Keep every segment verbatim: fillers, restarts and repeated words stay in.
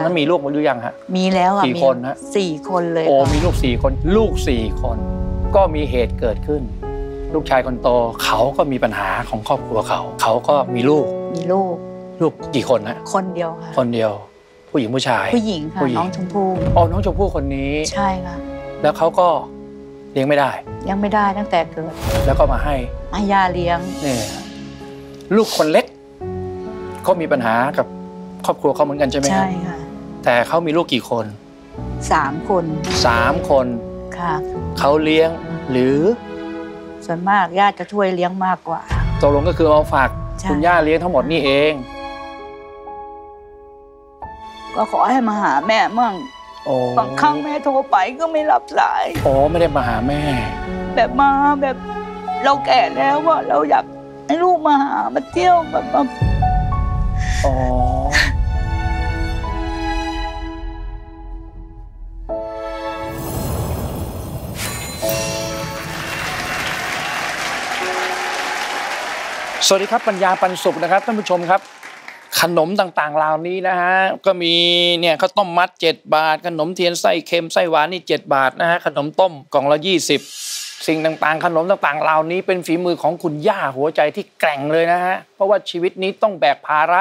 อนนั้นมีลูกหรือยังฮะมีแล้วอ่ะกี่คนฮะสี่คนเลยโอ้มีลูกสี่คนลูกสี่คนก็มีเหตุเกิดขึ้นลูกชายคนโตเขาก็มีปัญหาของครอบครัวเขาเขาก็มีลูกมีลูกลูกกี่คนฮะคนเดียวค่ะคนเดียวผู้หญิงผู้ชายผู้หญิงค่ะน้องชมพู่อ๋อน้องชมพู่คนนี้ใช่ค่ะแล้วเขาก็เลี้ยงไม่ได้ยังไม่ได้ตั้งแต่เกิดแล้วก็มาให้ให้ย่าเลี้ยงเนี่ยลูกคนเล็กเขามีปัญหากับครอบครัวเขาเหมือนกันใช่ไหมใช่ค่ะแต่เขามีลูกกี่คนสามคนสามคนค่ะเขาเลี้ยงหรือส่วนมากญาติจะช่วยเลี้ยงมากกว่าตกลงก็คือเอาฝากคุณย่าเลี้ยงทั้งหมดนี่เองก็ขอให้มาหาแม่มั่งบางครั้งแม่โทรไปก็ไม่รับสายอ๋อไม่ได้มาหาแม่แบบมาแบบเราแก่แล้วว่าเราอยากให้ลูกมาหามาเที่ยวแบบอ๋อสวัสดีครับปัญญาปันสุขนะครับท่านผู้ชมครับขนมต่างๆเหล่านี้นะฮะก็มีเนี่ยข้าวต้มมัดเจ็ดบาทขนมเทียนไส้เค็มไส้หวานนี่เจ็ดบาทนะฮะขนมต้มกล่องละยี่สิบสิ่งต่างๆขนมต่างๆเหล่านี้เป็นฝีมือของคุณย่าหัวใจที่แกร่งเลยนะฮะเพราะว่าชีวิตนี้ต้องแบกภาระ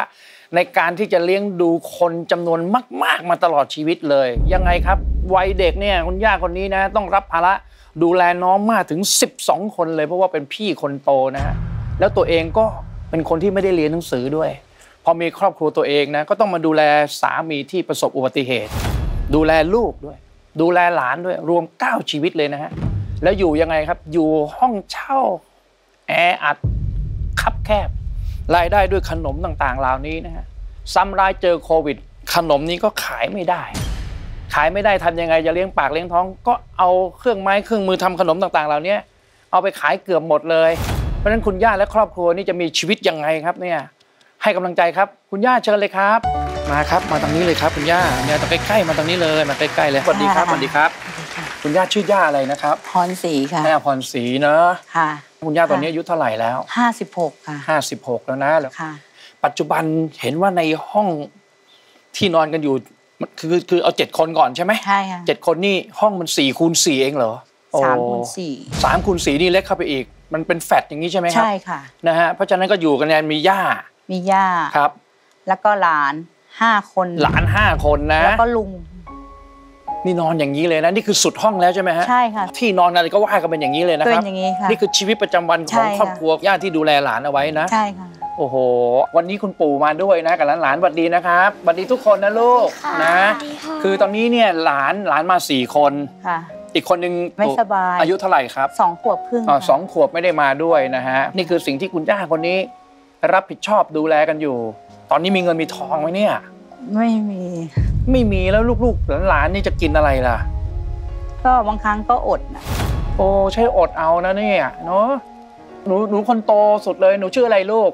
ในการที่จะเลี้ยงดูคนจำนวนมากๆมาตลอดชีวิตเลยยังไงครับวัยเด็กเนี่ยคุณย่าคนนี้นะต้องรับภาระดูแลน้องมากถึงสิบสองคนเลยเพราะว่าเป็นพี่คนโตนะฮะแล้วตัวเองก็เป็นคนที่ไม่ได้เรียนหนังสือด้วยพอมีครอบครัวตัวเองนะก็ต้องมาดูแลสามีที่ประสบอุบัติเหตุดูแลลูกด้วยดูแลหลานด้วยรวมเก้าชีวิตเลยนะฮะแล้วอยู่ยังไงครับอยู่ห้องเช่าแออัดคับแคบรายได้ด้วยขนมต่างๆเหล่านี้นะฮะซ้ำร้ายเจอโควิดขนมนี้ก็ขายไม่ได้ขายไม่ได้ทำยังไงจะเลี้ยงปากเลี้ยงท้องก็เอาเครื่องไม้เครื่องมือทำขนมต่างๆเหล่านี้เอาไปขายเกือบหมดเลยเพราะฉะนั้นคุณย่าและครอบครัวนี่จะมีชีวิตยังไงครับเนี่ยให้กำลังใจครับคุณย่าเชิญเลยครับมาครับมาตรงนี้เลยครับคุณย่าเนี่ยตรงใกล้ๆมาตรงนี้เลยมาใกล้ๆเลยสวัสดีครับสวัสดีครับคุณย่าชื่อย่าอะไรนะครับพรศรีค่ะแม่พรศรีเนอะค่ะคุณย่าตอนนี้อายุเท่าไหร่แล้วห้าสิบหกค่ะห้าสิบหกแล้วนะแล้วปัจจุบันเห็นว่าในห้องที่นอนกันอยู่คือคือเอาเจ็ดคนก่อนใช่ไหมใช่ค่ะเจ็ดคนนี่ห้องมันสี่คูณสี่เองเหรอสามคูณสี่สามคูณสี่นี่เล็กเข้าไปอีกมันเป็นแฟลตอย่างนี้ใช่ไหมครับใช่ค่ะนะฮะเพราะฉะนั้นก็อยู่กันเนี่ยมีย่ามีย่าครับแล้วก็หลานห้าคนหลานห้าคนนะแล้วก็ลุงนี่นอนอย่างนี้เลยนะนี่คือสุดห้องแล้วใช่ไหมฮะใช่ค่ะที่นอนอะไรก็ว่ากันเป็นอย่างนี้เลยนะครับเป็นอย่างนี้ค่ะนี่คือชีวิตประจำวันของครอบครัวย่าที่ดูแลหลานเอาไว้นะใช่ค่ะโอ้โหวันนี้คุณปู่มาด้วยนะกับหลานหลานสวัสดีนะครับสวัสดีทุกคนนะลูกนะคือตอนนี้เนี่ยหลานหลานมาสี่คนค่ะอีกคนหนึ่งไม่สบายอายุเท่าไหร่ครับสองขวบครึ่งอ๋อสองขวบไม่ได้มาด้วยนะฮะนี่คือสิ่งที่คุณย่าคนนี้รับผิดชอบดูแลกันอยู่ตอนนี้มีเงินมีทองไหมเนี่ยไม่มีไม่มีแล้วลูกๆหลานๆนี่จะกินอะไรล่ะก็บางครั้งก็อดนะโอ้ใช่อดเอานะเนี่ยเนาะหนูหนูคนโตสุดเลยหนูชื่ออะไรลูก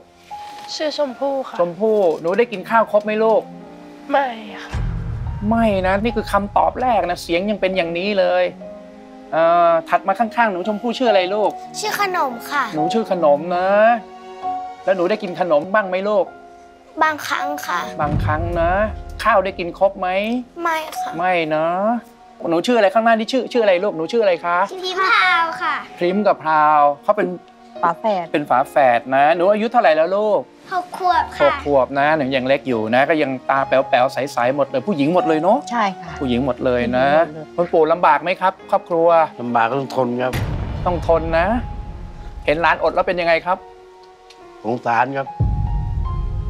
ชื่อชมพู่ค่ะชมพู่หนูได้กินข้าวครบไหมลูกไม่ค่ะไม่นะนี่คือคำตอบแรกนะเสียงยังเป็นอย่างนี้เลยเอ่อถัดมาข้างๆหนูชมพู่ชื่ออะไรลูกชื่อขนมค่ะหนูชื่อขนมนะแล้วหนูได้กินขนมบ้างไหมลูกบางครั้งค่ะบางครั้งนะข้าวได้กินครบไหมไม่ค่ะไม่นะหนูชื่ออะไรข้างหน้านี่ชื่อชื่ออะไรลูกหนูชื่ออะไรคะพิมพาวค่ะพิมพ์กับพราวเขาเป็นฝาแฝดเป็นฝาแฝดนะหนูอายุเท่าไหร่แล้วลูกหกขวบค่ะหกขวบนะหนูยังเล็กอยู่นะก็ยังตาแป๋วๆใสๆหมดเลยผู้หญิงหมดเลยเนาะใช่ค่ะผู้หญิงหมดเลยนะคุณปู่ลำบากไหมครับครอบครัวลำบากก็ต้องทนครับต้องทนนะเห็นหลานอดแล้วเป็นยังไงครับสงสารครับ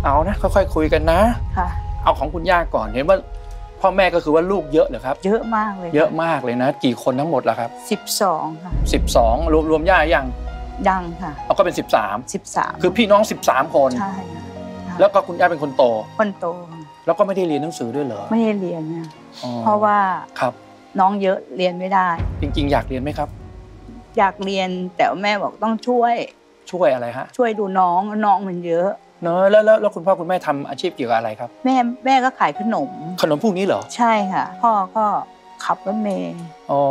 เอานะค่อยๆคุยกันนะค่ะเอาของคุณย่าก่อนเห็นว่าพ่อแม่ก็คือว่าลูกเยอะเหรอครับเยอะมากเลยเยอะมากเลยนะกี่คนทั้งหมดล่ะครับสิบสองค่ะสิบสองรวมรวมย่ายังดังค่ะเราก็เป็นสิบสาม สิบสามคือพี่น้องสิบสามคนใช่แล้วก็คุณย่าเป็นคนโตคนโตแล้วก็ไม่ได้เรียนหนังสือด้วยเหรอไม่ได้เรียนเนี่ยเพราะว่าครับน้องเยอะเรียนไม่ได้จริงๆอยากเรียนไหมครับอยากเรียนแต่แม่บอกต้องช่วยช่วยอะไรฮะช่วยดูน้องน้องมันเยอะเนอะแล้วแล้วคุณพ่อคุณแม่ทำอาชีพเกี่ยวกับอะไรครับแม่แม่ก็ขายขนมขนมพวกนี้เหรอใช่ค่ะพ่อก็ขับรถเมย์อ๋อ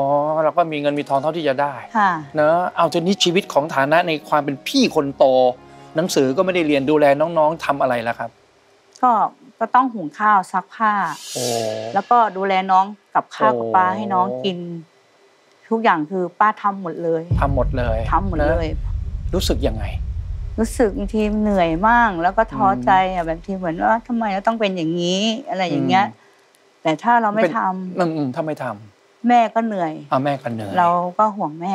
เราก็มีเงินมีทองเท่าที่จะได้ค่ะเนอะเอาจนนี้ชีวิตของฐานะในความเป็นพี่คนโตหนังสือก็ไม่ได้เรียนดูแลน้องๆทำอะไรล่ะครับก็ก็ ก็ต้องหุงข้าวซักผ้าแล้วก็ดูแลน้องกับข้าวกับปลาให้น้องกินทุกอย่างคือป้าทำหมดเลยทำหมดเลยทำหมดเลยรู้สึกยังไงรู้สึกบางทีเหนื่อยมากแล้วก็ท้อใจอ่ะแบบที่เหมือนว่าทำไมเราต้องเป็นอย่างนี้อะไรอย่างเงี้ยแต่ถ้าเราไม่ทำอืมถ้าไม่ทำแม่ก็เหนื่อยอ่าแม่ก็เหนื่อยเราก็ห่วงแม่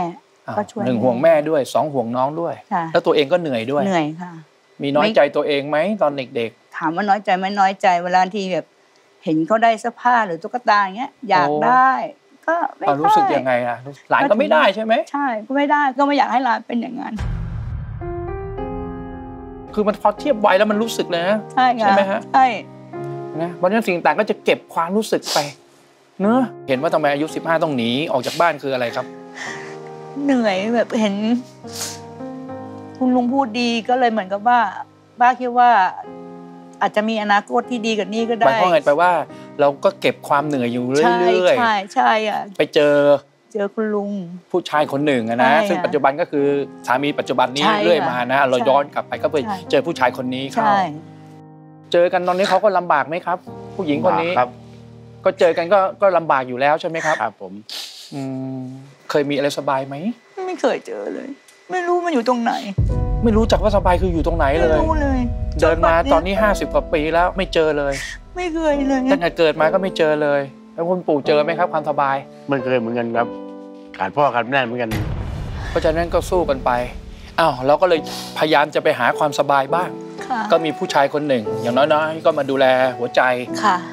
ก็ช่วยหนึ่งห่วงแม่ด้วยสองห่วงน้องด้วยแล้วตัวเองก็เหนื่อยด้วยเหนื่อยค่ะมีน้อยใจตัวเองไหมตอนเด็กๆถามว่าน้อยใจไหมน้อยใจเวลาที่แบบเห็นเขาได้เสื้อผ้าหรือตุ๊กตาอย่างเงี้ยอยากได้ก็ไม่ได้รู้สึกยังไงล่ะหลานก็ไม่ได้ใช่ไหมใช่ก็ไม่ได้ก็ไม่อยากให้หลานเป็นอย่างนั้นคือมันพอเทียบไว้แล้วมันรู้สึกเลยนะใช่ไหมฮะใช่นะเพราะฉะนั้นสิ่งต่างก็จะเก็บความรู้สึกไปเนอะเห็นว่าทำไมอายุสิบห้าต้องหนีออกจากบ้านคืออะไรครับเหนื่อยแบบเห็นคุณลุงพูดดีก็เลยเหมือนกับว่าป้าคิดว่าอาจจะมีอนาคตที่ดีกว่านี้ก็ได้มันก็เห็นไปว่าเราก็เก็บความเหนื่อยอยู่เรื่อยๆใช่ใช่อ่ะไปเจอเจอคุณลุงผู้ชายคนหนึ่งนะซึ่งปัจจุบันก็คือสามีปัจจุบันนี้เรื่อยมานะเราย้อนกลับไปก็ไปเจอผู้ชายคนนี้เข้าเจอกันตอนนี้เขาก็ลำบากไหมครับผู้หญิงคนนี้ก็เจอกันก็ก็ลำบากอยู่แล้วใช่ไหมครับครับผมอืมเคยมีอะไรสบายไหมไม่เคยเจอเลยไม่รู้มันอยู่ตรงไหนไม่รู้จักว่าสบายคืออยู่ตรงไหนเลยไม่รู้เลยเดินมาตอนนี้ห้าสิบกว่าปีแล้วไม่เจอเลยไม่เคยเลยตั้งแต่เกิดมาก็ไม่เจอเลยแล้วคุณปู่เจอไหมครับความสบายมันเคยเหมือนกันครับขาดพ่อขาดแม่เหมือนกันเพราะฉะนั้นก็สู้กันไปอ้าวเราก็เลยพยายามจะไปหาความสบายบ้างก็มีผู้ชายคนหนึ่งอย่างน้อยๆก็มาดูแลหัวใจ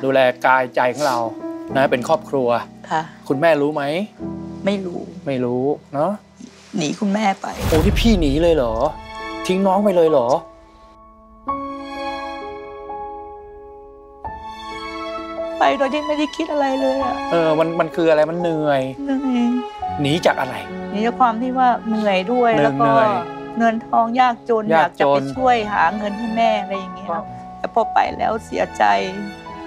ดูแลกายใจของเรานะเป็นครอบครัวคุณแม่รู้ไหมไม่รู้ไม่รู้เนาะหนีคุณแม่ไปโอ้ที่พี่หนีเลยเหรอทิ้งน้องไปเลยเหรอไปโดยที่ไม่ได้คิดอะไรเลยอ่ะเออมันมันคืออะไรมันเหนื่อยเหนื่อยหนีจากอะไรหนีจากความที่ว่าเหนื่อยด้วยแล้วก็เงินทองยากจนอยากจะไปช่วยหาเงินให้แม่อะไรอย่างเงี้ยแต่พอไปแล้วเสียใจ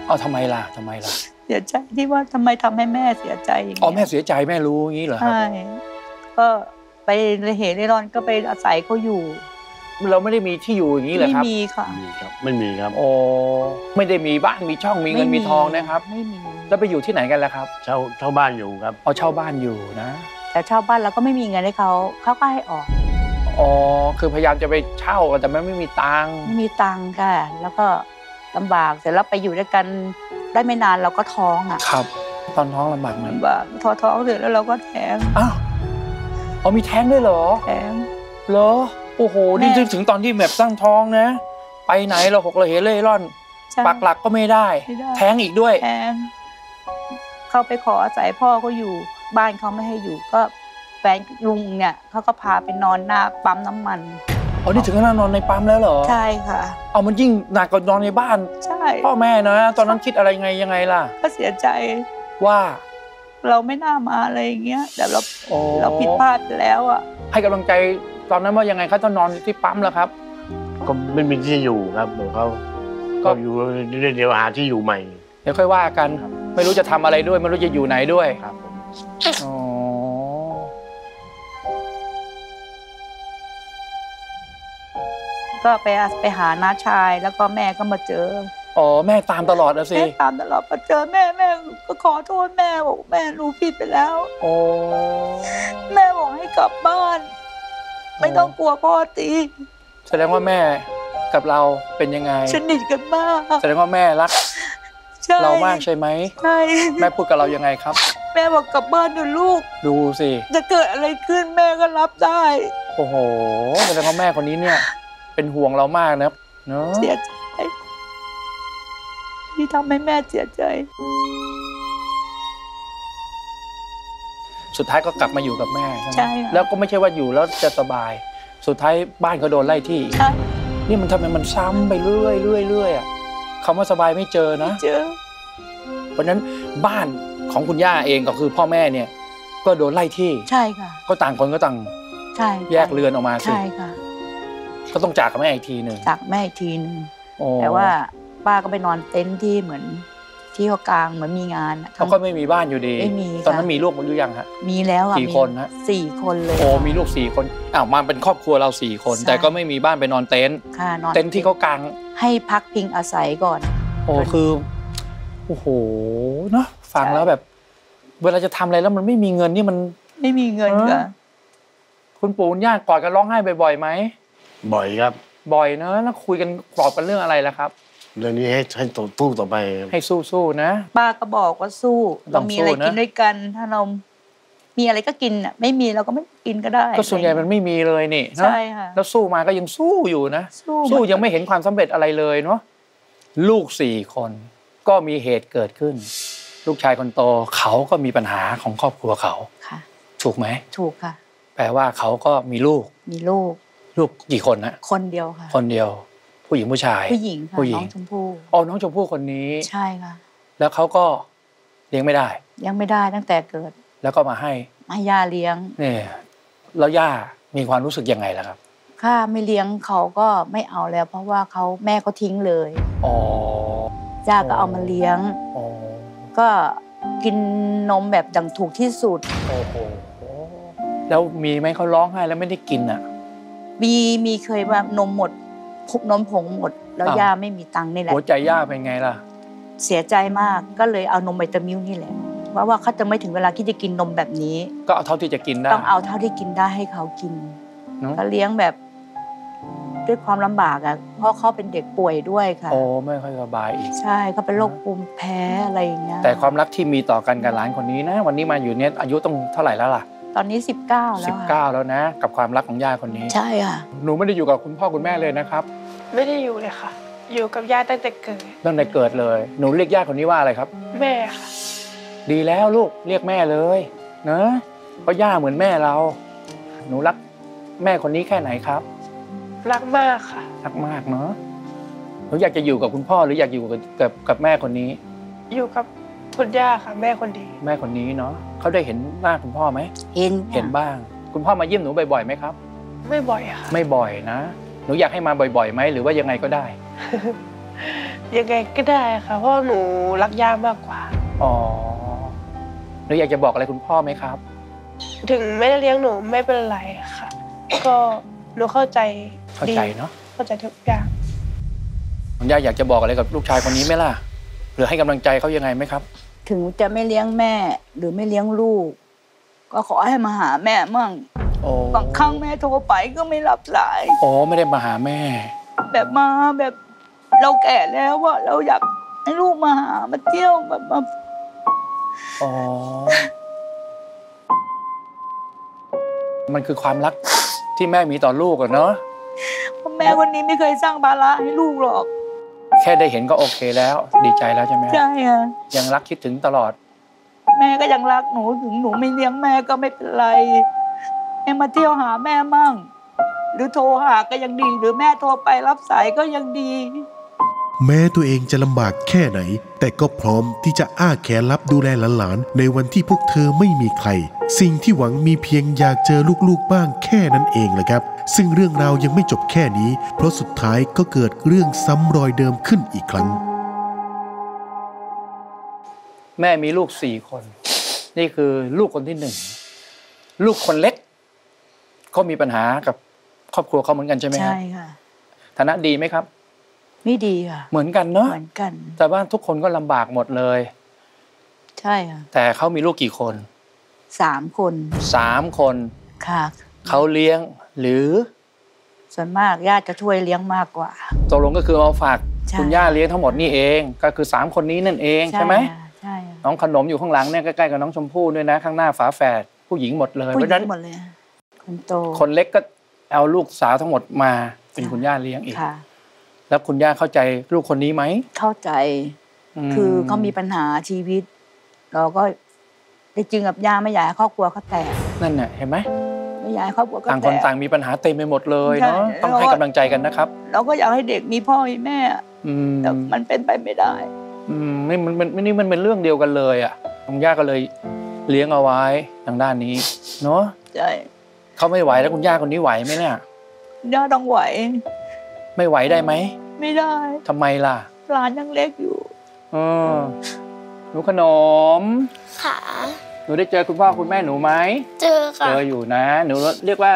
อ้าวทำไมล่ะทำไมล่ะเสียใจที่ว่าทำไมทำให้แม่เสียใจอย่างเงี้ยอ๋อแม่เสียใจแม่รู้อย่างงี้เหรอครับใช่ก็ไปเหตุเร่ร่อนก็ไปอาศัยเขาอยู่เราไม่ได้มีที่อยู่อย่างนี้เลยครับไม่มีค่ะไม่มีครับไม่มีครับโอ้ไม่ได้มีบ้านมีช่องมีเงินมีทองนะครับไม่มีแล้วไปอยู่ที่ไหนกันล่ะครับเช่าเช่าบ้านอยู่ครับเอาเช่าบ้านอยู่นะแต่เช่าบ้านเราก็ไม่มีเงินให้เขาเขาก็ให้ออกอ๋อคือพยายามจะไปเช่าแต่มันไม่มีตังค์ไม่มีตังค์ค่ะแล้วก็ลำบากเสร็จแล้วไปอยู่ด้วยกันได้ไม่นานเราก็ท้องอ่ะครับตอนท้องลำบากไหมลำบากท้อท้องเสร็จแล้วเราก็แท้งอ้าวอ๋อมีแท้งด้วยเหรอแท้งเหรอโอ้โหนี่ถึงตอนที่แบบตั้งท้องนะไปไหนเราหกเราเห็นเล่ร่อนปักหลักก็ไม่ได้แท้งอีกด้วยเข้าไปขออาศัยพ่อเขาอยู่บ้านเขาไม่ให้อยู่ก็แฟนลุงเนี่ยเขาก็พาไปนอนหน้าปั๊มน้ำมันอ๋อนี่ถึงขนาดนอนในปั๊มแล้วเหรอใช่ค่ะเอามันยิ่งหนักกว่านอนในบ้านใช่พ่อแม่นะตอนนั้นคิดอะไรไงยังไงล่ะก็เสียใจว่าเราไม่น่ามาอะไรอย่างเงี้ยแต่เราเราผิดพลาดแล้วอ่ะให้กำลังใจตอนนั้นว่ายังไงเขาต้องนอนที่ปั๊มแล้วครับก็ไม่มีที่อยู่ครับเดี๋ยวเขาก็อยู่เดี๋ยวหาที่อยู่ใหม่เดี๋ยวค่อยว่ากันไม่รู้จะทำอะไรด้วยไม่รู้จะอยู่ไหนด้วยครับอ๋อก็ไปไปหาน้าชายแล้วก็แม่ก็มาเจออ๋อแม่ตามตลอดนะสิแม่ตามตลอดมาเจอแม่แม่ก็ขอโทษแม่บอกแม่รู้ผิดไปแล้วโอ้แม่บอกให้กลับบ้านไม่ต้องกลัวพ่อตีแสดงว่าแม่กับเราเป็นยังไงสนิทกันมากแสดงว่าแม่รักเรามากใช่ไหมใช่แม่พูดกับเรายังไงครับแม่บอกกลับบ้านดูลูกดูสิจะเกิดอะไรขึ้นแม่ก็รับได้โอ้โหแสดงว่าแม่คนนี้เนี่ยเป็นห่วงเรามากนะเนอะเสียใจที่ทำให้แม่เสียใจสุดท้ายก็กลับมาอยู่กับแม่ใช่ไหมแล้วก็ไม่ใช่ว่าอยู่แล้วจะสบายสุดท้ายบ้านก็โดนไล่ที่นี่มันทำไมมันซ้ำไปเรื่อยเรื่อยเรื่อยอ่ะคำว่าสบายไม่เจอนะเพราะฉะนั้นบ้านของคุณย่าเองก็คือพ่อแม่เนี่ยก็โดนไล่ที่ใช่ค่ะก็ต่างคนก็ต่างใช่แยกเรือนออกมาสิใช่ค่ะก็ต้องจากกับแม่อีกทีหนึ่งจากแม่อีกทีหนึ่งแต่ว่าป้าก็ไปนอนเต็นท์ที่เหมือนที่เขากลางเหมือนมีงานเขาก็ไม่มีบ้านอยู่ดีไม่มีตอนนั้นมีลูกหรือยังฮะมีแล้วอ่ะสี่คนฮะสี่คนเลยโอ้มีลูกสี่คนอ้าวมาเป็นครอบครัวเราสี่คนแต่ก็ไม่มีบ้านไปนอนเต็นท์เต็นท์ที่เขากลางให้พักพิงอาศัยก่อน โอ้คือโอ้โหเนาะฟังแล้วแบบเวลาจะทำอะไรแล้วมันไม่มีเงินนี่มันไม่มีเงินค่ะคุณปู่คุณย่ากอดกันร้องไห้บ่อยๆไหมบ่อยครับบ่อยเนอะแล้วคุยกันปลอบกันเรื่องอะไรล่ะครับเรื่องนี้ให้ให้ตู้ต่อไปให้สู้สู้นะป้าก็บอกว่าสู้เรามีอะไรกินด้วยกันถ้าเรามีอะไรก็กินอ่ะไม่มีเราก็ไม่กินก็ได้ก็ส่วนใหญ่มันไม่มีเลยนี่ใช่ค่ะแล้วสู้มาก็ยังสู้อยู่นะสู้ยังไม่เห็นความสำเร็จอะไรเลยเนาะลูกสี่คนก็มีเหตุเกิดขึ้นลูกชายคนโตเขาก็มีปัญหาของครอบครัวเขาค่ะถูกไหมถูกค่ะแปลว่าเขาก็มีลูกมีลูกลูกกี่คนนะคนเดียวค่ะคนเดียวผู้หญิงผู้ชายผู้หญิงค่ะน้องชมพู่อ๋อน้องชมพู่คนนี้ใช่ค่ะแล้วเขาก็เลี้ยงไม่ได้ยังไม่ได้ตั้งแต่เกิดแล้วก็มาให้มาย่าเลี้ยงเนี่ยแล้วย่ามีความรู้สึกยังไงล่ะครับข้าไม่เลี้ยงเขาก็ไม่เอาแล้วเพราะว่าเขาแม่เขาทิ้งเลยอ๋อย่าก็เอามาเลี้ยงอ๋อก็กินนมแบบดังถูกที่สุดโอ้โหแล้วมีไหมเขาร้องไห้แล้วไม่ได้กินอ่ะมีมีเคยว่านมหมดพุกนมผงหมดแล้วย่าไม่มีตังค์นี่แหละหัวใจย่าเป็นไงล่ะเสียใจมากก็เลยเอานมไวตามิลนี่แหละว่าว่าเขาจะไม่ถึงเวลาที่จะกินนมแบบนี้ก็เอาเท่าที่จะกินได้ต้องเอาเท่าที่กินได้ให้เขากินเขาเลี้ยงแบบด้วยความลำบากอ่ะเพราะเขาเป็นเด็กป่วยด้วยค่ะโอ้ไม่ค่อยสบายอีกใช่เขาเป็นโรคภูมิแพ้อะไรอย่างเงี้ยแต่ความรักที่มีต่อกันกับหลานคนนี้นะวันนี้มาอยู่เนี่ยอายุต้องเท่าไหร่แล้วล่ะตอนนี้สิบเก้าแล้วสิบเก้าแล้วนะกับความรักของย่าคนนี้ใช่ค่ะหนูไม่ได้อยู่กับคุณพ่อคุณแม่เลยนะครับไม่ได้อยู่เลยค่ะอยู่กับย่าตั้งแต่เกิดตั้งแต่เกิดเลยหนูเรียกย่าคนนี้ว่าอะไรครับแม่ค่ะดีแล้วลูกเรียกแม่เลยนะเพราะย่าเหมือนแม่เราหนูรักแม่คนนี้แค่ไหนครับรักมากค่ะรักมากเนาะหนูอยากจะอยู่กับคุณพ่อหรืออยากอยู่กับกับแม่คนนี้อยู่กับคุณย่าค่ะแม่คนดีแม่คนนี้เนาะเขาได้เห็นหน้าคุณพ่อไหมเห็นเห็นบ้างคุณพ่อมาเยี่ยมหนูบ่อยๆไหมครับไม่บ่อยค่ะไม่บ่อยนะหนูอยากให้มาบ่อยๆไหมหรือว่ายังไงก็ได้ยังไงก็ได้ค่ะเพราะหนูรักย่ามากกว่าอ๋อหนูอยากจะบอกอะไรคุณพ่อไหมครับถึงไม่ได้เลี้ยงหนูไม่เป็นไรค่ะก็หนูเข้าใจเข้าใจเนาะเข้าใจทุกอย่างคุณย่าอยากจะบอกอะไรกับลูกชายคนนี้ไหมล่ะหรือให้กำลังใจเขายังไงไหมครับถึงจะไม่เลี้ยงแม่หรือไม่เลี้ยงลูกก็ขอให้มาหาแม่มั่งบางครั้งแม่โทรไปก็ไม่รับสายอ๋อไม่ได้มาหาแม่แบบมาแบบเราแก่แล้วว่าเราอยากให้ลูกมาหามาเที่ยวแบบมาอ๋อมันคือความรักที่แม่มีต่อลูกอะเนาะแม่คนนี้ไม่เคยสร้างภาระให้ลูกหรอกแค่ได้เห็นก็โอเคแล้วดีใจแล้วใช่ไหมใช่ค่ะยังรักคิดถึงตลอดแม่ก็ยังรักหนูถึงหนูไม่เลี้ยงแม่ก็ไม่เป็นไรแม่มาเที่ยวหาแม่มั่งหรือโทรหาก็ยังดีหรือแม่โทรไปรับสายก็ยังดีแม้ตัวเองจะลำบากแค่ไหนแต่ก็พร้อมที่จะอ้าแขนรับดูแลหลานๆในวันที่พวกเธอไม่มีใครสิ่งที่หวังมีเพียงอยากเจอลูกๆบ้างแค่นั้นเองแหละครับซึ่งเรื่องราวยังไม่จบแค่นี้เพราะสุดท้ายก็เกิดเรื่องซ้ำรอยเดิมขึ้นอีกครั้งแม่มีลูกสี่คนนี่คือลูกคนที่หนึ่งลูกคนเล็กก็มีปัญหากับครอบครัวเขาเหมือนกันใช่ไหมครับใช่ค่ะฐานะดีไหมครับไม่ดีค่ะเหมือนกันเนาะเหมือนกันแต่ว่าทุกคนก็ลำบากหมดเลยใช่ค่ะแต่เขามีลูกกี่คนสามคนสามคนค่ะเขาเลี้ยงหรือส่วนมากญาติจะช่วยเลี้ยงมากกว่าตกลงก็คือเอาฝากคุณย่าเลี้ยงทั้งหมดนี่เองก็คือสามคนนี้นั่นเองใช่ไหมใช่น้องขนมอยู่ข้างหลังเนี่ยใกล้ๆกับน้องชมพู่ด้วยนะข้างหน้าฝาแฝดผู้หญิงหมดเลยผู้หญิงหมดเลยคนโตคนเล็กก็เอาลูกสาวทั้งหมดมาเป็นคุณย่าเลี้ยงอีกแล้วคุณย่าเข้าใจลูกคนนี้ไหมเข้าใจคือเขามีปัญหาชีวิตเราก็จริงๆกับย่าไม่อยากให้ครอบครัวเขาแตกนั่นน่ะเห็นไหมไม่อยากให้ครอบครัวเขาแตกต่างคนต่างมีปัญหาเต็มไปหมดเลยเนาะต้องให้กำลังใจกันนะครับเราก็อยากให้เด็กมีพ่อมีแม่แต่มันเป็นไปไม่ได้อืมนี่มันมันนี่มันเป็นเรื่องเดียวกันเลยอ่ะคุณย่าก็เลยเลี้ยงเอาไว้ทางด้านนี้เนาะใช่เขาไม่ไหวแล้วคุณย่าคนนี้ไหวไหมเนี่ยย่าต้องไหวไม่ไหวได้ไหมไม่ได้ทำไมล่ะหลานยังเล็กอยู่เออหนูขนมค่ะหนูได้เจอคุณพ่อคุณแม่หนูไหมเจอค่ะเจออยู่นะหนูเรียกว่า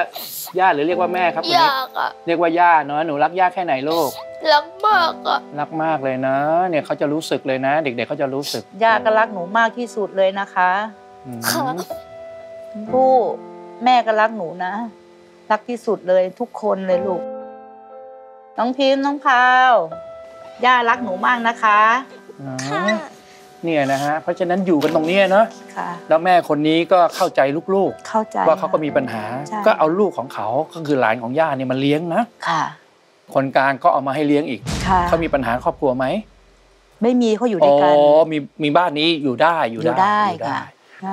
ย่าหรือเรียกว่าแม่ครับย่าค่ะเรียกว่าย่าเนาะหนูรักย่าแค่ไหนลูกรักมากอ่ะรักมากเลยนะเนี่ยเขาจะรู้สึกเลยนะเด็กๆเขาจะรู้สึกย่าก็รักหนูมากที่สุดเลยนะคะค่ะผู้แม่ก็รักหนูนะรักที่สุดเลยทุกคนเลยลูกน้องพิมพ์น้องพาวย่ารักหนูมากนะคะค่ะเนี่ยนะฮะเพราะฉะนั้นอยู่กันตรงนี้เนาะแล้วแม่คนนี้ก็เข้าใจลูกๆเข้าใจว่าเขาก็มีปัญหาก็เอาลูกของเขาก็คือหลานของย่าเนี่ยมาเลี้ยงนะค่ะคนกลางก็เอามาให้เลี้ยงอีกเขามีปัญหาครอบครัวไหมไม่มีเขาอยู่ด้วยกันอ๋อมีมีบ้านนี้อยู่ได้อยู่ได้ค่ะ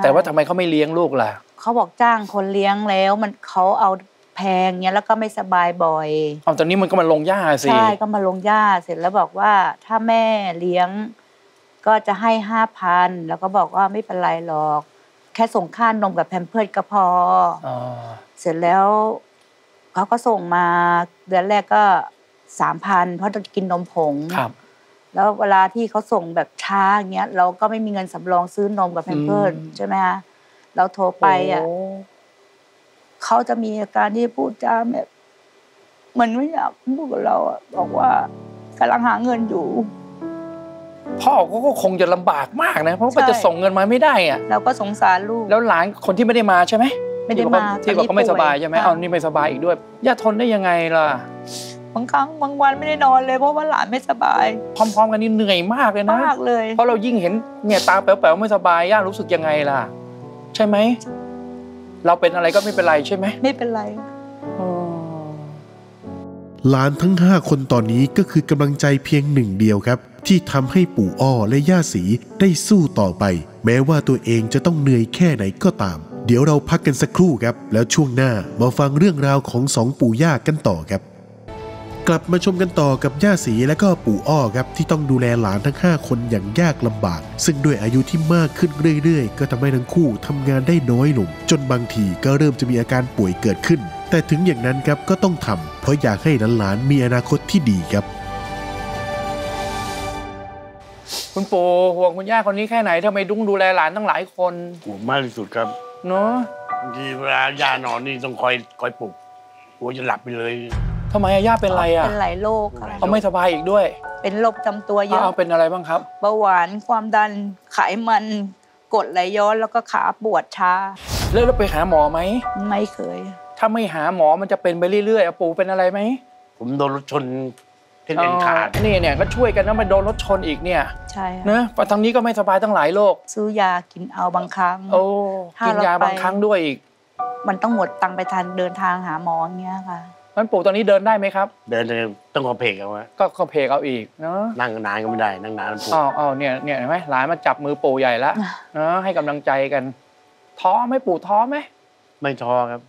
แต่ว่าทำไมเขาไม่เลี้ยงลูกล่ะเขาบอกจ้างคนเลี้ยงแล้วมันเขาเอาแพงเนี้ยแล้วก็ไม่สบายบ่อยเอาตอนนี้มันก็มาลงหญ้าสิใช่ก็มาลงหญ้าเสร็จแล้วบอกว่าถ้าแม่เลี้ยงก็จะให้ห้าพันแล้วก็บอกว่าไม่เป็นไรหรอกแค่ส่งค่านมกับแพมเพิร์สก็พอเสร็จแล้วเขาก็ส่งมาเดือนแรกก็สามพันเพราะกินนมผงแล้วเวลาที่เขาส่งแบบช้าอย่างเงี้ยเราก็ไม่มีเงินสำรองซื้อนมกับแพมเพิร์สใช่ไหมคะเราโทรไปอ่ะเขาจะมีอาการที่พูดจาแบบเหมือนไม่อยากพูดกับเราอ่ะบอกว่ากำลังหาเงินอยู่พ่อก็คงจะลำบากมากนะเพราะว่าจะส่งเงินมาไม่ได้อ่ะเราก็สงสารลูกแล้วหลานคนที่ไม่ได้มาใช่ไหมไม่ได้มาที่เขาไม่สบายใช่ไหมเอานี่ไม่สบายอีกด้วยย่าทนได้ยังไงล่ะบางครั้งบางวันไม่ได้นอนเลยเพราะว่าหลานไม่สบายพร้อมๆกันนี่เหนื่อยมากเลยนะมากเลยเพราะเรายิ่งเห็นเนี่ยตาแป๋วๆไม่สบายย่ารู้สึกยังไงล่ะใช่ไหมเราเป็นอะไรก็ไม่เป็นไรใช่ไหมไม่เป็นไรหลานทั้งห้าคนตอนนี้ก็คือกำลังใจเพียงหนึ่งเดียวครับที่ทำให้ปู่อ้อและย่าศรีได้สู้ต่อไปแม้ว่าตัวเองจะต้องเหนื่อยแค่ไหนก็ตามเดี๋ยวเราพักกันสักครู่ครับแล้วช่วงหน้ามาฟังเรื่องราวของสองปู่ย่ากันต่อครับกลับมาชมกันต่อกับย่าศรีและก็ปู่อ้อครับที่ต้องดูแลหลานทั้งห้าคนอย่างยากลำบากซึ่งด้วยอายุที่มากขึ้นเรื่อยๆก็ทำให้ทั้งคู่ทำงานได้น้อยลงจนบางทีก็เริ่มจะมีอาการป่วยเกิดขึ้นแต่ถึงอย่างนั้นครับก็ต้องทำเพราะอยากให้หลานๆมีอนาคตที่ดีครับคุณปู่ห่วงคุณย่าคนนี้แค่ไหนทำไมดุ้งดูแลหลานตั้งหลายคนห่วงมากที่สุดครับเนาะบางทีเวลาย่านอนนี่ต้องคอยคอยปลุกกลัวจะหลับไปเลยทำไมย่าเป็นอะไรอ่ะเป็นหลายโรคค่ะเขาไม่สบายอีกด้วยเป็นโรคจำตัวเยอะเป็นอะไรบ้างครับเบาหวานความดันไขมันกรดไหลย้อนแล้วก็ขาปวดชาแล้วเราไปหาหมอไหมไม่เคยถ้าไม่หาหมอมันจะเป็นไปเรื่อยๆปู่เป็นอะไรไหมผมโดนรถชนเส้นเอ็นขาดนี่เนี่ยก็ช่วยกันนะมาโดนรถชนอีกเนี่ยใช่นะพอทางนี้ก็ไม่สบายตั้งหลายโรคซื้อยากินเอาบางครั้งโอ้กินยาบางครั้งด้วยอีกมันต้องหมดตังค์ไปทันเดินทางหาหมอเงี้ยค่ะมันปู่ตอนนี้เดินได้ไหมครับเดินต้องคอเพกเอาไว้ก็คอเพกเอาอีกเนาะนั่งนานก็ไม่ได้นั่งนานปู่อ้าวอ้าวเนี่ยเนี่ยเห็นไหมหลานมาจับมือปู่ใหญ่ละเนาะให้กำลังใจกันท้อไหมปู่ท้อไหมไม่ท้อครับ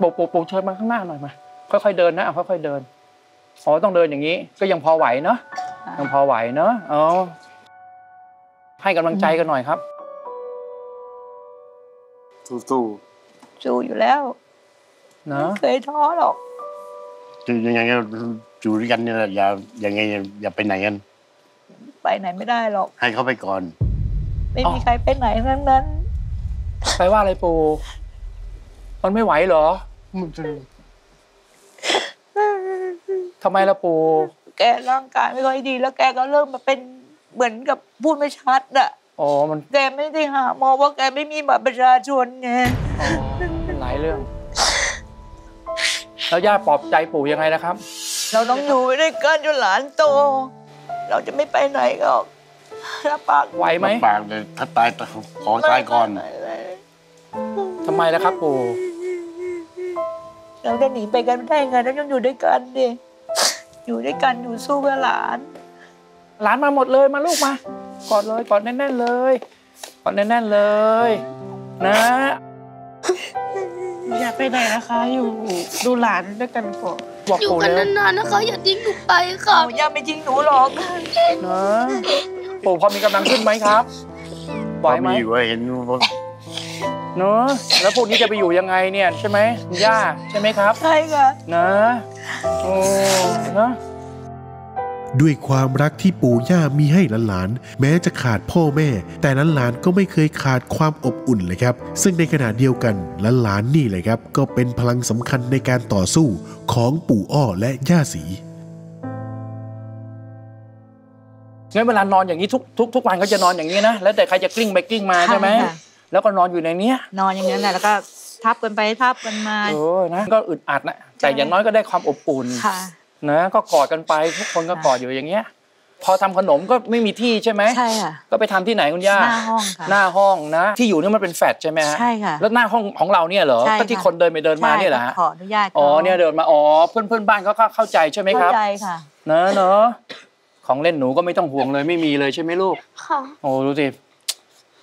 ปู่ปู่ปู่เชิญมาข้างหน้าหน่อยมาค่อยๆเดินนะเอาค่อยๆเดินอ๋อต้องเดินอย่างนี้ก็ยังพอไหวเนาะยังพอไหวเนาะอ๋อให้กำลังใจกันหน่อยครับสู้ๆสู้อยู่แล้วไม่เคยท้อหรอกคือยังไงอยู่ด้วยกันเนี่ยอย่าอย่างไงอย่าไปไหนกันไปไหนไม่ได้หรอกให้เขาไปก่อนไม่มีใครไปไหนทั้งนั้นไปว่าอะไรปู่มันไม่ไหวเหรอทำไมล่ะปู่แกร่างกายไม่ค่อยดีแล้วแกก็เริ่มมาเป็นเหมือนกับพูดไม่ชัดอ่ะอ๋อมันแกไม่ได้หาหมอว่าแกไม่มีบัตรประชาชนไงอ๋อหลายเรื่องแล้วย่าปลอบใจปู่ยังไงนะครับเราต้องอยู่ด้วยกันจนหลานโตเราจะไม่ไปไหนก็รับปากไหวไหมรับปากเลยถ้าตายขอตายก่อนทำไมล่ะครับปู่เราจะหนีไปกันไม่ได้ไงเราต้องอยู่ด้วยกันดิอยู่ด้วยกันอยู่สู้กับหลานหลานมาหมดเลยมาลูกมากอดเลยกอดแน่นๆเลยกอดแน่นๆเลยนะอย่าไปไหนนะคะอยู่ดูหลานด้วยกันก่อนอยู่กันนานๆนะคะอย่าทิ้งหนูไปค่ะอย่าไปทิ้งหนูหรอกนะปู่พอมีกำลังขึ้นไหมครับบ่อยไหมอยู่เห็นเนอะแล้วพวกนี้จะไปอยู่ยังไงเนี่ยใช่ไหมย่าใช่ไหมครับใช่ค่ะนะโอ้นะ ด้วยความรักที่ปู่ย่ามีให้หลานๆแม้จะขาดพ่อแม่แต่หลานๆก็ไม่เคยขาดความอบอุ่นเลยครับซึ่งในขณะเดียวกันหลานๆนี่เลยครับก็เป็นพลังสำคัญในการต่อสู้ของปู่อ้อและย่าศรีงั้นเวลานอนอย่างนี้ทุกทุกทุกวันก็จะนอนอย่างนี้นะแล้วแต่ใครจะกลิ้งไปกลิ้งมาใช่ไหมแล้วก็นอนอยู่ในนี้นอนอย่างนี้แหละแล้วก็ทับกันไปทับกันมาโอ้นะก็อึดอัดนะแต่อย่างน้อยก็ได้ความอบอุ่นนะก็กอดกันไปทุกคนก็กอดอยู่อย่างเงี้ยพอทำขนมก็ไม่มีที่ใช่ไหมใช่ค่ะก็ไปทำที่ไหนคุณย่าหน้าห้องค่ะหน้าห้องนะที่อยู่นี่มันเป็นแฟลตใช่ไหมฮะใช่ค่ะแล้วหน้าห้องของเราเนี่ยเหรอก็ที่คนเดินไปเดินมาเนี่ยแหละขออนุญาตอ๋อเนี่ยเดินมาอ๋อเพื่อนเพื่อนบ้านเขาเข้าใจใช่ไหมครับเข้าใจค่ะเนอะเนอะของเล่นหนูก็ไม่ต้องห่วงเลยไม่มีเลยใช่ไหมลูกค่ะโอ้ดูสิ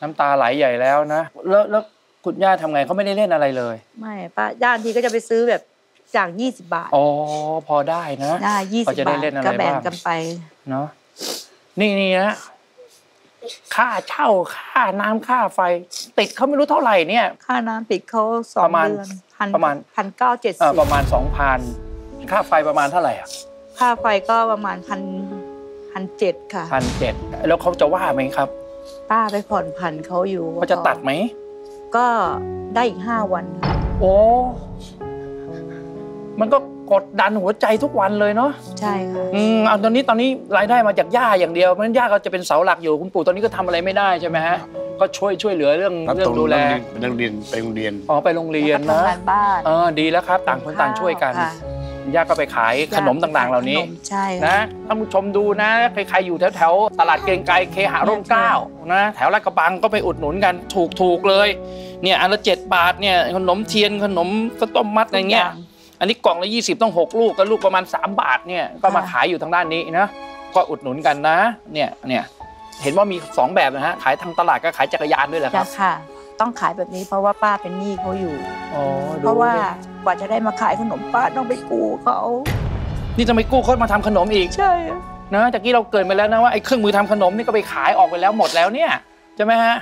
น้ำตาไหลใหญ่แล้วนะแล้วแล้วคุณย่าทำไงเขาไม่ได้เล่นอะไรเลยไม่ป้าย่าทีก็จะไปซื้อแบบจากยี่สิบบาทอ๋อพอได้นะได้ยี่สิบบาทก็แบ่งกันไปเนาะนี่นี่นะค่าเช่าค่าน้ำค่าไฟติดเขาไม่รู้เท่าไหร่เนี่ยค่าน้ำติดเขาสองเดือนพันประมาณพันเก้าเจ็ดสิบประมาณสองพันค่าไฟประมาณเท่าไหร่อ่ะค่าไฟก็ประมาณพันพันเจ็ดค่ะพันเจ็ดแล้วเขาจะว่าไหมครับป้าไปผ่อนพันเขาอยู่เขาจะตัดไหมก็ได้อีกห้าวันโอ้มันก็กดดันหัวใจทุกวันเลยเนาะใช่ค่ะอืมเอาตอนนี้ตอนนี้รายได้มาจากย่าอย่างเดียวเพราะฉะนั้นย่าก็จะเป็นเสาหลักอยู่คุณปู่ตอนนี้ก็ทำอะไรไม่ได้ใช่ไหมฮะก็ช่วยช่วยเหลือเรื่องเรื่องดูแลนักเรียนไปโรงเรียนอ๋อไปโรงเรียนนะเออดีแล้วครับต่างคนต่างช่วยกันย่าก็ไปขายขนมต่างๆเหล่านี้ใช่นะท่านผู้ชมดูนะใครๆอยู่แถวๆตลาดเกรียงไกรเคหะร่มเกล้านะแถวลาดกระบังก็ไปอุดหนุนกันถูกๆเลยเนี่ยอันละเจ็ดบาทเนี่ยขนมเทียนขนมข้าวต้มมัดอะไรเงี้ยอันนี้กล่องละยี่สิบต้องหกลูกก็ลูกประมาณสามบาทเนี่ยก็มาขายอยู่ทางด้านนี้นะก็อุดหนุนกันนะเนี่ยเนี่ยเห็นว่ามีสองแบบนะฮะขายทางตลาดก็ขายจักรยานด้วยแหละครับค่ะต้องขายแบบนี้เพราะว่าป้าเป็นหนี้เขาอยู่เพราะว่ากว่าจะได้มาขายขนมป้าต้องไปกู้เขานี่จะไปกู้เขามาทำขนมอีกใช่นะตะกี้เราเกิดไปแล้วนะว่าไอ้เครื่องมือทำขนมนี่ก็ไปขายออกไปแล้วหมดแล้วเนี่ยใช่ไหมฮะ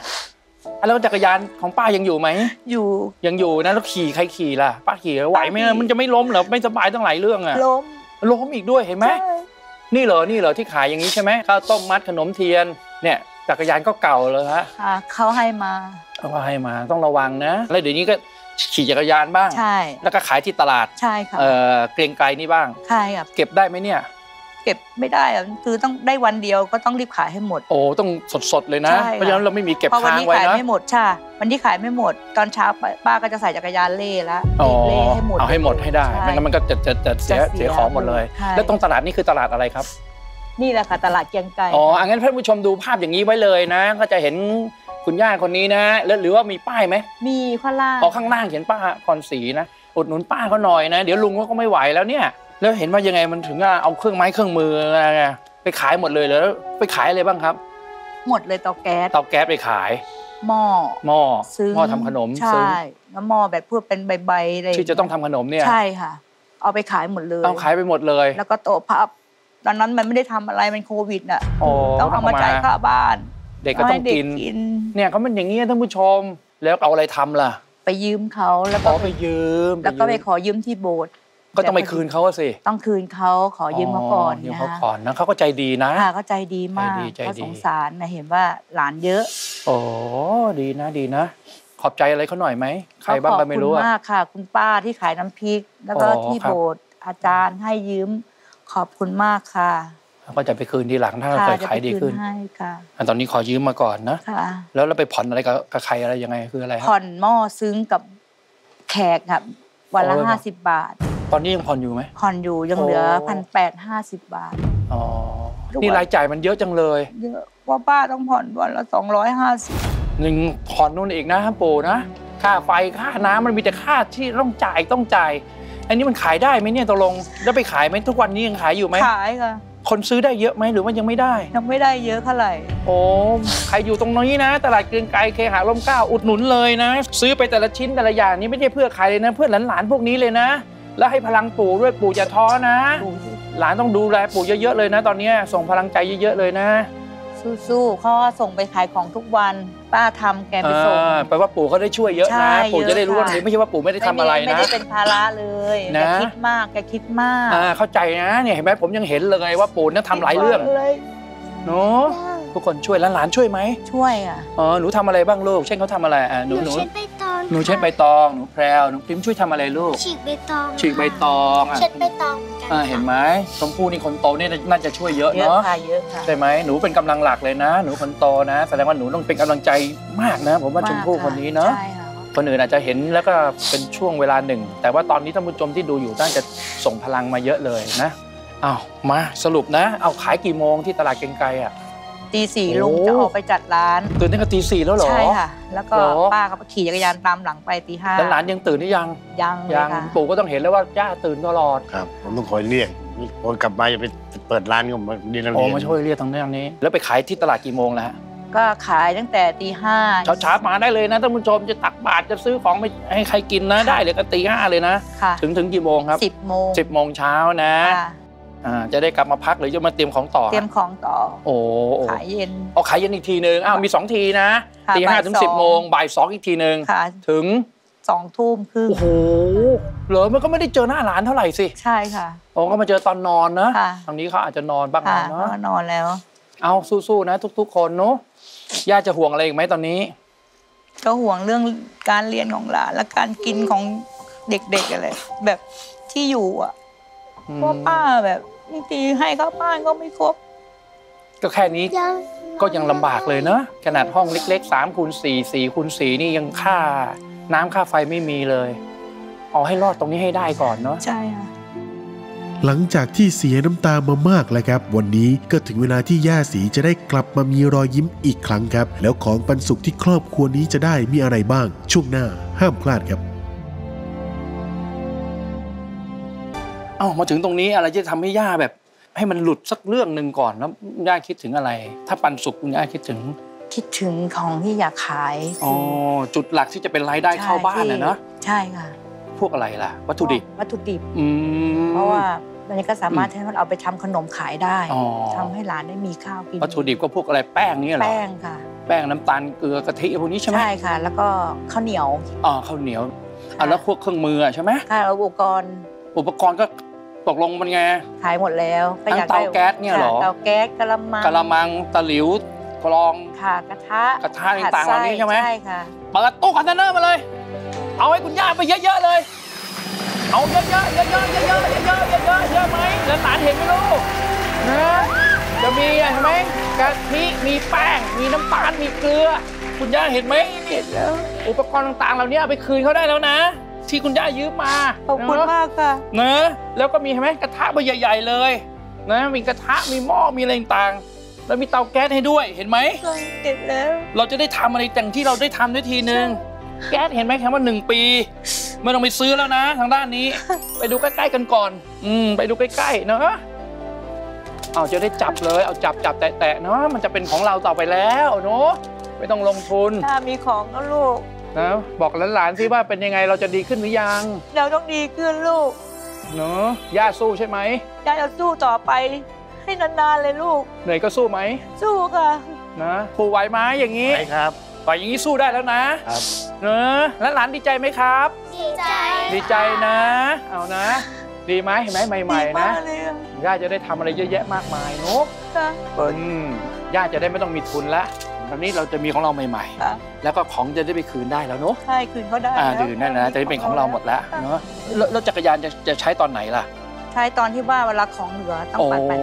แล้วจักรยานของป้ายังอยู่ไหมอยู่ยังอยู่นะแล้วขี่ใครขี่ล่ะป้าขี่ไหวไหมมันจะไม่ล้มเหรอไม่สบายตั้งหลายเรื่องอะล้มล้มอีกด้วยเห็นไหมนี่เหรอนี่เหรอที่ขายอย่างนี้ใช่ไหมข้าวต้มมัดขนมเทียนเนี่ยจักรยานก็เก่าเลยฮะเขาให้มาเขาให้มาต้องระวังนะแล้วเดี๋ยวนี้ก็ขี่จักรยานบ้างใช่แล้วก็ขายที่ตลาดใช่ค่ะเออเกรียงไกรนี่บ้างใช่ครับเก็บได้ไหมเนี่ยเก็บไม่ได้อะคือต้องได้วันเดียวก็ต้องรีบขายให้หมดโอ้ต้องสดๆเลยนะเพราะฉะนั้นเราไม่มีเก็บค้างไว้นะวันนี้ขายไม่หมดใช่วันนี้ขายไม่หมดตอนเช้าป้าก็จะใส่จักรยานเล่แล้วเล่ให้หมดเอาให้หมดให้ได้ไม่งั้นมันก็จะจะจะเสียของหมดเลยแล้วตรงตลาดนี่คือตลาดอะไรครับนี่แหละค่ะตลาดเกรียงไกรอ๋ออันนั้นท่านผู้ชมดูภาพอย่างนี้ไว้เลยนะก็จะเห็นคุณย่าคนนี้นะแล้วหรือว่ามีป้ายไหมมีข้างล่างอ๋อข้างล่างเขียนป้าคอนสีนะอุดหนุนป้าเขาหน่อยนะเดี๋ยวลุงก็ไม่ไหวแล้วเนี่ยแล้วเห็นว่ายังไงมันถึงเอาเครื่องไม้เครื่องมืออะไรไปขายหมดเลยแล้วไปขายอะไรบ้างครับหมดเลยเตาแก๊สเตาแก๊สไปขายหม้อหม้อซึ้งหม้อทำขนมใช่แล้วหม้อแบบพวกเป็นใบๆอะไรที่จะต้องทำขนมเนี่ยใช่ค่ะเอาไปขายหมดเลยต้องขายไปหมดเลยแล้วก็โต๊ะพับตอนนั้นมันไม่ได้ทำอะไรมันโควิดอ่ะต้องเอามาจ่ายค่าบ้านเด็กก็ต้องกินเนี่ยเขาเป็นอย่างนี้ท่านผู้ชมแล้วเอาอะไรทำล่ะไปยืมเขาแล้วก็ไปยืมแล้วก็ไปขอยืมที่โบสถ์ก็ต้องไปคืนเขาสิต้องคืนเขาขอยืมเขาก่อนยืมเขาก่อนนะเขาก็ใจดีนะค่ะเขาใจดีมากเขาสงสารนะเห็นว่าหลานเยอะโอ้ดีนะดีนะขอบใจอะไรเขาหน่อยไหมใครบ้างก็ไม่รู้ขอบคุณมากค่ะคุณป้าที่ขายน้ำพริกแล้วก็ที่โบสถ์อาจารย์ให้ยืมขอบคุณมากค่ะก็จะไปคืนทีหลังถ้าเกิดขายดีขึ้นให้ค่ะตอนนี้ขอยืมมาก่อนนะแล้วเราไปผ่อนอะไรกับใครอะไรยังไงคืออะไรผ่อนหม้อซึ้งกับแขกครับวันละห้าสิบบาทตอนนี้ยังผ่อนอยู่ไหมผ่อนอยู่ยังเหลือพันแปดห้าสิบบาทอ๋อนี่รายจ่ายมันเยอะจังเลยเยอะว่าป้าต้องผ่อนวันละสองร้อยห้าสิบหนึ่งผ่อนนู่นอีกนะปู่นะค่าไฟค่าน้ำมันมีแต่ค่าที่ต้องจ่ายต้องจ่ายอันนี้มันขายได้ไหมเนี่ยตกลงแล้วไปขายไหมทุกวันนี้ยังขายอยู่ไหมขายค่ะคนซื้อได้เยอะไหมหรือว่ายังไม่ได้ยังไม่ได้เยอะเท่าไหร่โอ้ใครอยู่ตรงนี้นะตลาดเกรียงไกรเคหะร่มเกล้าอุดหนุนเลยนะซื้อไปแต่ละชิ้นแต่ละอย่างนี้ไม่ใช่เพื่อใครเลยนะเพื่อหลานๆพวกนี้เลยนะแล้วให้พลังปู่ด้วยปู่จะท้อนะหลานต้องดูแลปู่เยอะๆเลยนะตอนนี้ส่งพลังใจเยอะๆเลยนะ สู้ๆเขาส่งไปขายของทุกวันป้าทำแกไปส่งแปลว่าปู่เขาได้ช่วยเยอะนะปู่จะได้รู้ว่าไม่ใช่ว่าปู่ไม่ได้ทำอะไรนะไม่ได้เป็นภาระเลยแกคิดมากแกคิดมากเข้าใจนะเนี่ยเห็นไหมผมยังเห็นเลยว่าปู่เนี่ยทำหลายเรื่องเนาะทุกคนช่วยหลานๆช่วยไหมช่วยอ่ะอ๋อหนูทำอะไรบ้างลูกเช่นเขาทำอะไรอ่ะหนูหนูหนูเช็ดใบตองหนูแพรวหนูพิมช่วยทำอะไรลูกฉีกใบตองฉีกใบตองเช็ดใบตองอ่าเห็นไหมชมพู่นี่คนโตเนี่ยน่าจะช่วยเยอะเนาะใช่ไหมหนูเป็นกำลังหลักเลยนะหนูคนโตนะแสดงว่าหนูต้องเป็นกำลังใจมากนะผมว่าชมพู่คนนี้เนาะคนอื่นอาจจะเห็นแล้วก็เป็นช่วงเวลาหนึ่งแต่ว่าตอนนี้ท่านผู้ชมที่ดูอยู่น่าจะส่งพลังมาเยอะเลยนะอ้าวมาสรุปนะเอาขายกี่โมงที่ตลาดเกรียงไกรอ่ะตีสี่ลุงจะออกไปจัดร้านตื่นตั้งแต่ตีสี่แล้วเหรอใช่ค่ะแล้วก็ป้าก็ขี่จักรยานตามหลังไปตีห้าแล้วหลานยังตื่นหรือยังยังยังปู่ก็ต้องเห็นแล้วว่าย่าตื่นตลอดครับผมต้องคอยเรียกพอกลับมาจะไปเปิดร้านก็มาดีนั่นเองมาช่วยเรียกทางนี้ทางนี้แล้วไปขายที่ตลาดกี่โมงแล้วก็ขายตั้งแต่ตีห้าเช้าๆมาได้เลยนะท่านผู้ชมจะตักบาตรจะซื้อของไปให้ใครกินนะได้เลยก็ตีห้าเลยนะถึงถึงกี่โมงครับสิบโมงสิบโมงเช้านะจะได้กลับมาพักหรือจะมาเตรียมของต่อเตรียมของต่อโอ้ขายเย็นเอาขายเย็นอีกทีหนึ่งอ้าวมีสองทีนะตีห้าถึงสิบโมงบ่ายสองอีกทีหนึ่งถึงสองทุ่มคือโอ้โหเหรอมันก็ไม่ได้เจอหน้าร้านเท่าไหร่สิใช่ค่ะโอ้ก็มาเจอตอนนอนนะตอนนี้เขาอาจจะนอนบ้างนะนอนแล้วเอาสู้ๆนะทุกๆคนเนาะย่าจะห่วงอะไรอีกไหมตอนนี้ก็ห่วงเรื่องการเรียนของหลานและการกินของเด็กๆอะไรแบบที่อยู่อ่ะเพราะป้าแบบบางทีให้ข้าวบ้านก็ไม่ครบก็แค่นี้ก็ยังลำบากเลยเนอะขนาดห้องเล็กๆสามคูณสี่สี่คูณสี่นี่ยังค่าน้ำค่าไฟไม่มีเลยเอาให้รอดตรงนี้ให้ได้ก่อนเนอะใช่ค่ะหลังจากที่เสียน้ำตามามากแล้วครับวันนี้ก็ถึงเวลาที่ย่าศรีจะได้กลับมามีรอยยิ้มอีกครั้งครับแล้วของปันสุขที่ครอบครัวนี้จะได้มีอะไรบ้างช่วงหน้าห้ามพลาดครับอ้าวมาถึงตรงนี้อะไรจะทำให้ย่าแบบให้มันหลุดสักเรื่องหนึ่งก่อนแล้วย่าคิดถึงอะไรถ้าปันสุขคุณย่าคิดถึงคิดถึงของที่อยากขายอ๋อจุดหลักที่จะเป็นรายได้เข้าบ้านน่ะเนาะใช่ค่ะพวกอะไรล่ะวัตถุดิบวัตถุดิบอืมเพราะว่าอันนี้ก็สามารถให้เราเอาไปทำขนมขายได้ทำให้หลานได้มีข้าวกินวัตถุดิบก็พวกอะไรแป้งนี่เหรอแป้งค่ะแป้งน้ำตาลเกลือกะทิพวกนี้ใช่ไหมใช่ค่ะแล้วก็ข้าวเหนียวอ๋อข้าวเหนียวอ่ะแล้วพวกเครื่องมือใช่ไหมค่ะอุปกรณ์อุปกรณ์ก็ตกลงมันไงขายหมดแล้วก็อยากได้เตาแก๊สเนี่ยหรอเตาแก๊สกะละมังกะละมังตะหลิวกลองค่ะกระทะกระทะต่างๆเหล่านี้ใช่ไหมใช่ค่ะเปิดตู้คอนเทนเนอร์มาเลยเอาให้คุณย่าไปเยอะๆเลยเอาเยอะๆเยอะๆเยอะๆเยอะๆเยอะๆเยอะไหมแล้วหลานเห็นไหมลูกนะจะมีอะไรไหมกะทิมีแป้งมีน้ำตาลมีเกลือคุณย่าเห็นไหมเห็นแล้วอุปกรณ์ต่างๆเหล่านี้ไปคืนเขาได้แล้วนะที่คุณย่ายืมมาขอบคุณมากค่ะนะแล้วก็มีใช่ไหมกระทะใบใหญ่ๆเลยนะมีกระทะมีหม้อมีอะไรต่างๆแล้วมีเตาแก๊สให้ด้วยเห็นไหมเสร็จแล้วเราจะได้ทำอะไรแต่งที่เราได้ทำด้วยทีนึงแก๊สเห็นไหมครับว่าหนึ่งปีไม่ต้องไปซื้อแล้วนะทางด้านนี้ไปดูใกล้ๆกันก่อนอืมไปดูใกล้ๆเนาะเอาจะได้จับเลยเอาจับจับแตะๆเนาะมันจะเป็นของเราต่อไปแล้วเนาะไม่ต้องลงทุนถ้ามีของก็ลูกนะบอกหลานๆที่ว่าเป็นยังไงเราจะดีขึ้นหรือยังเราต้องดีขึ้นลูกเนาะย่าสู้ใช่ไหมย่าจะสู้ต่อไปให้นานๆเลยลูกเหนื่อยก็สู้ไหมสู้ค่ะนะปู่ไหวไหมอย่างนี้ไหวครับไหวอย่างนี้สู้ได้แล้วนะครับเนอะแล้วหลานดีใจไหมครับดีใจดีใจนะเอานะดีไหมเห็นไหมใหม่ๆนะย่าจะได้ทำอะไรเยอะแยะมากมายเนาะค่ะอืมย่าจะได้ไม่ต้องมีทุนละตอนนี้เราจะมีของเราใหม่ๆแล้วก็ของจะได้ไปคืนได้แล้วเนาะใช่คืนเขาได้อ่าคืนได้นะจะได้เป็นของเราหมดแล้วเนาะแล้วจักรยานจะจะใช้ตอนไหนล่ะใช้ตอนที่ว่าเวลาของเหลือต้องปั่นไป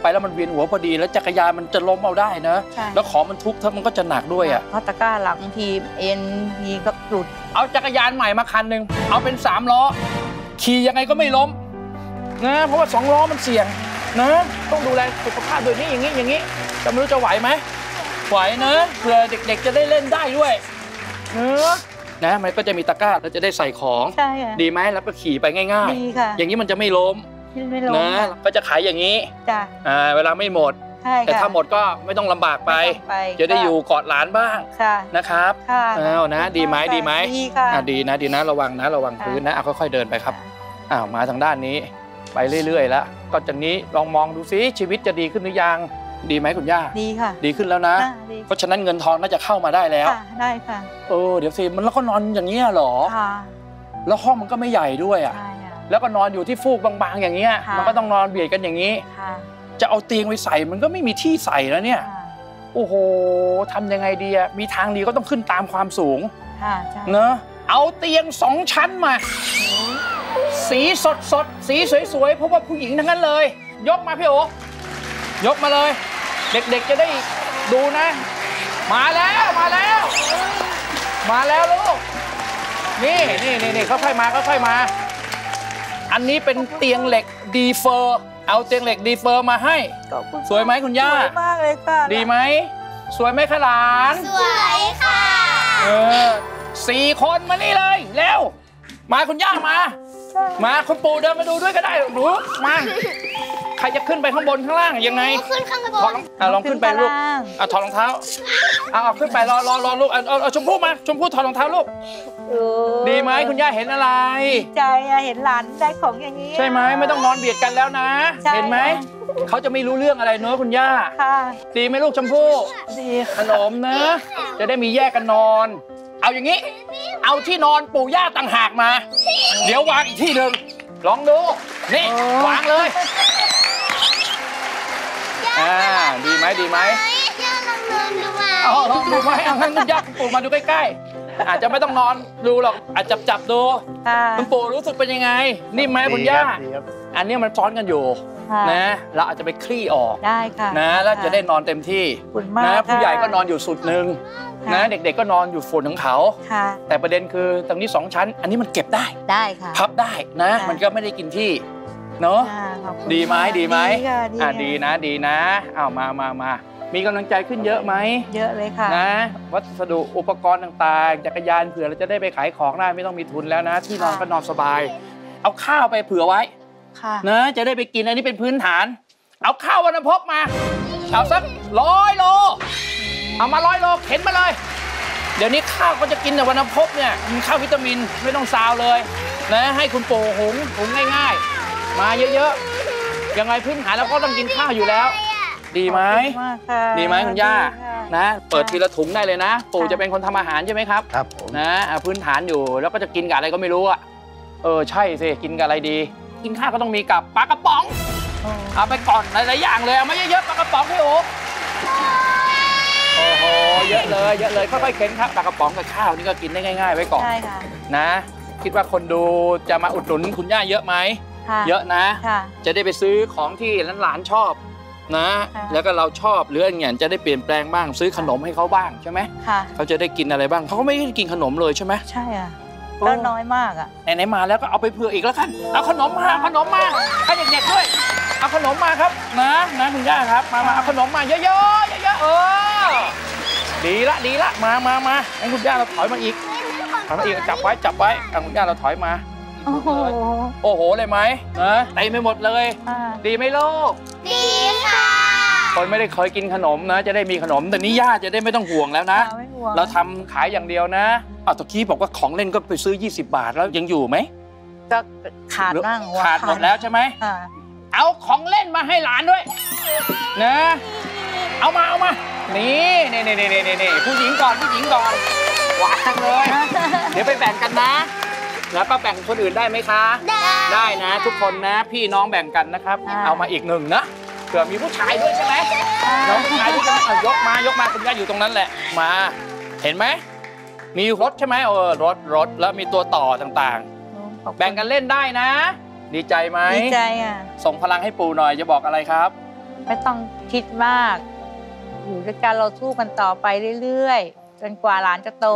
ไปแล้วมันเวียนหัวพอดีแล้วจักรยานมันจะล้มเอาได้นะแล้วของมันทุกข์มันก็จะหนักด้วยอ่ะเพราะตะกร้าหลังทีเอ็นทีก็หลุดเอาจักรยานใหม่มาคันหนึ่งเอาเป็นสามล้อขี่ยังไงก็ไม่ล้มนะเพราะว่าสองล้อมันเสี่ยงนะต้องดูแลสุขภาพโดยนี้อย่างนี้อย่างนี้จะไม่รู้จะไหวไหมไหวนะเพื่อเด็กๆจะได้เล่นได้ด้วยเนอะนะมันก็จะมีตะกร้าเราจะได้ใส่ของดีไหมแล้วก็ขี่ไปง่ายๆอย่างนี้มันจะไม่ล้มนะก็จะขายอย่างนี้อ่าเวลาไม่หมดแต่ถ้าหมดก็ไม่ต้องลำบากไปจะได้อยู่กอดหลานบ้างนะครับเอานะดีไหมดีไหมดีนะดีนะระวังนะระวังพื้นนะเอาค่อยๆเดินไปครับอ้าวมาทางด้านนี้ไปเรื่อยๆแล้วก็จากนี้ลองมองดูซิชีวิตจะดีขึ้นหรือยัง ดีไหมคุณย่าดีค่ะดีขึ้นแล้วนะเพราะฉะนั้นเงินทองน่าจะเข้ามาได้แล้วได้ค่ะเออเดี๋ยวสิมันแล้วก็นอนอย่างเงี้ยหรอค่ะแล้วห้องมันก็ไม่ใหญ่ด้วยอ่ะแล้วก็นอนอยู่ที่ฟูกบางๆอย่างเงี้ยมันก็ต้องนอนเบียดกันอย่างนี้จะเอาเตียงไปใส่มันก็ไม่มีที่ใส่แล้วเนี่ยโอ้โหทำยังไงดีอ่ะมีทางดีก็ต้องขึ้นตามความสูงเนอะเอาเตียงสองชั้นมาสีสดสดสีสวยๆเพราะว่าผู้หญิงทั้งนั้นเลยยกมาพี่โอยกมาเลยเด็กๆจะได้ดูนะมาแล้วมาแล้วมาแล้วลูกนี่นี่นี่เขาค่อยมาเขาค่อยมาอันนี้เป็นเตียงเหล็กดีเฟอร์เอาเตียงเหล็กดีเฟอร์มาให้สวยไหมคุณย่าสวยมากเลยค่ะดีไหมสวยไหมคะหลานสวยค่ะเออสี่คนมานี่เลยเร็วมาคุณย่ามามาคุณปู่เดินมาดูด้วยก็ได้หนูมาใครจะขึ้นไปข้างบนข้างล่างยังไงขึ้นข้างบนอ่ะลองขึ้นไปลูกอ่ะถอดรองเท้าอ่ะขึ้นไปรอรอรอลูกเอาชมพู่มาชมพู่ถอดรองเท้าลูกดีไหมคุณย่าเห็นอะไรใจเห็นหลานได้ของอย่างนี้ใช่ไหมไม่ต้องนอนเบียดกันแล้วนะเห็นไหมเขาจะไม่รู้เรื่องอะไรเนอะคุณย่าดีไหมลูกชมพู่ดีขนมนะจะได้มีแยกกันนอนเอาอย่างนี้เอาที่นอนปู่ย่าต่างหากมาเดี๋ยววางอีกที่หนึ่งลองดูนี่วางเลยอ่าดีไหมดีไหมย่าลองนอนดูไหมอ๋อลองดูไหมเอางั้นย่าคุณปู่มาดูใกล้ๆอาจจะไม่ต้องนอนดูหรอกอาจจับจับดูคุณปู่รู้สึกเป็นยังไงนี่ไหมคุณย่าอันนี้มันซ้อนกันอยู่นะเราอาจจะไปคลี่ออกได้ค่ะนะแล้วจะได้นอนเต็มที่นะผู้ใหญ่ก็นอนอยู่สุดหนึ่งนะเด็กๆก็นอนอยู่ฝนของเขาแต่ประเด็นคือตรงนี้สองชั้นอันนี้มันเก็บได้ได้ค่ะพับได้นะมันก็ไม่ได้กินที่เนาะดีไหมดีไหมอ่ะดีนะดีนะอ้าวมามามามีกำลังใจขึ้นเยอะไหมเยอะเลยค่ะนะวัสดุอุปกรณ์ต่างๆจักรยานเผื่อเราจะได้ไปขายของได้ไม่ต้องมีทุนแล้วนะที่นอนก็นอนสบายเอาข้าวไปเผื่อไว้นะจะได้ไปกินอันนี้เป็นพื้นฐานเอาข้าววรรณภพมาเอาสักร้อยโลเอามาร้อยโลเข็นมาเลยเดี๋ยวนี้ข้าวก็จะกินแต่วรรณภพเนี่ยมีข้าววิตามินไม่ต้องซาวเลยนะให้คุณปู่หุงหุงง่ายๆมาเยอะๆยังไงพื้นฐานแล้วก็ต้องกินข้าวอยู่แล้วดีไหมดีไหมคุณย่านะเปิดทีละถุงได้เลยนะปู่จะเป็นคนทำอาหารใช่ไหมครับครับนะพื้นฐานอยู่แล้วก็จะกินกับอะไรก็ไม่รู้อ่ะเออใช่สิกินกับอะไรดีกินข้าวก็ต้องมีกับปลากระป๋องเอาไปก่อนหลายๆอย่างเลยเอามาเยอะๆปลากระป๋องพี่โอ๊คโอ้โหเยอะเลยเยอะเลยค่อยๆเข็นครับปลากระป๋องกับข้าวนี่ก็กินได้ง่ายๆไว้ก่อนนะคิดว่าคนดูจะมาอุดหนุนคุณย่าเยอะไหมเยอะนะจะได้ไปซื้อของที่หลานๆชอบนะแล้วก็เราชอบหรืออะไรเงี้ยจะได้เปลี่ยนแปลงบ้างซื้อขนมให้เขาบ้างใช่ไหมเขาจะได้กินอะไรบ้างเขาก็ไม่ได้กินขนมเลยใช่ไหมใช่อะก็น้อยมากอ่ะไหนๆมาแล้วก็เอาไปเผื่ออีกแล้วกันเอาขนมมาเอาขนมมาให้เด็กๆด้วยเอาขนมมาครับนะนะคุณย่าครับมามาเอาขนมมาเยอะๆเยอะๆเออดีละดีละมามามาให้คุณย่าเราถอยมาอีกถอยมาอีกจับไว้จับไว้ให้คุณย่าเราถอยมาโอ้โหโอ้โหเลยไหมนะเต็มไปหมดเลยดีไหมลูกดีค่ะคนไม่ได้เคยกินขนมนะจะได้มีขนมแต่นี่ย่าจะได้ไม่ต้องห่วงแล้วนะเราทำขายอย่างเดียวนะอ้าวตะกี้บอกว่าของเล่นก็ไปซื้อยี่สิบบาทแล้วยังอยู่ไหมก็ขาดบ้างขาดหมดแล้วใช่ไหมเอาของเล่นมาให้หลานด้วยนะเอามาเอามานี่นี่นี่นี่นี่นี่ผู้หญิงก่อนผู้หญิงก่อนวางเลยเดี๋ยวไปแบ่งกันนะแล้วก็แบ่งคนอื่นได้ไหมคะได้นะทุกคนนะพี่น้องแบ่งกันนะครับเอามาอีกหนึ่งนะเผื่อมีผู้ชายด้วยใช่ไหมน้องผู้ชายด้วยกันยกมายกมาคุณย่าอยู่ตรงนั้นแหละมาเห็นไหมมีรถใช่ไหมเออรถรถแล้วมีตัวต่อต่างๆแบ่งกันเล่นได้นะดีใจไหมดีใจอ่ะส่งพลังให้ปู่หน่อยจะบอกอะไรครับไม่ต้องคิดมากอยู่ด้วยกันเราสู้กันต่อไปเรื่อยๆจนกว่าหลานจะโต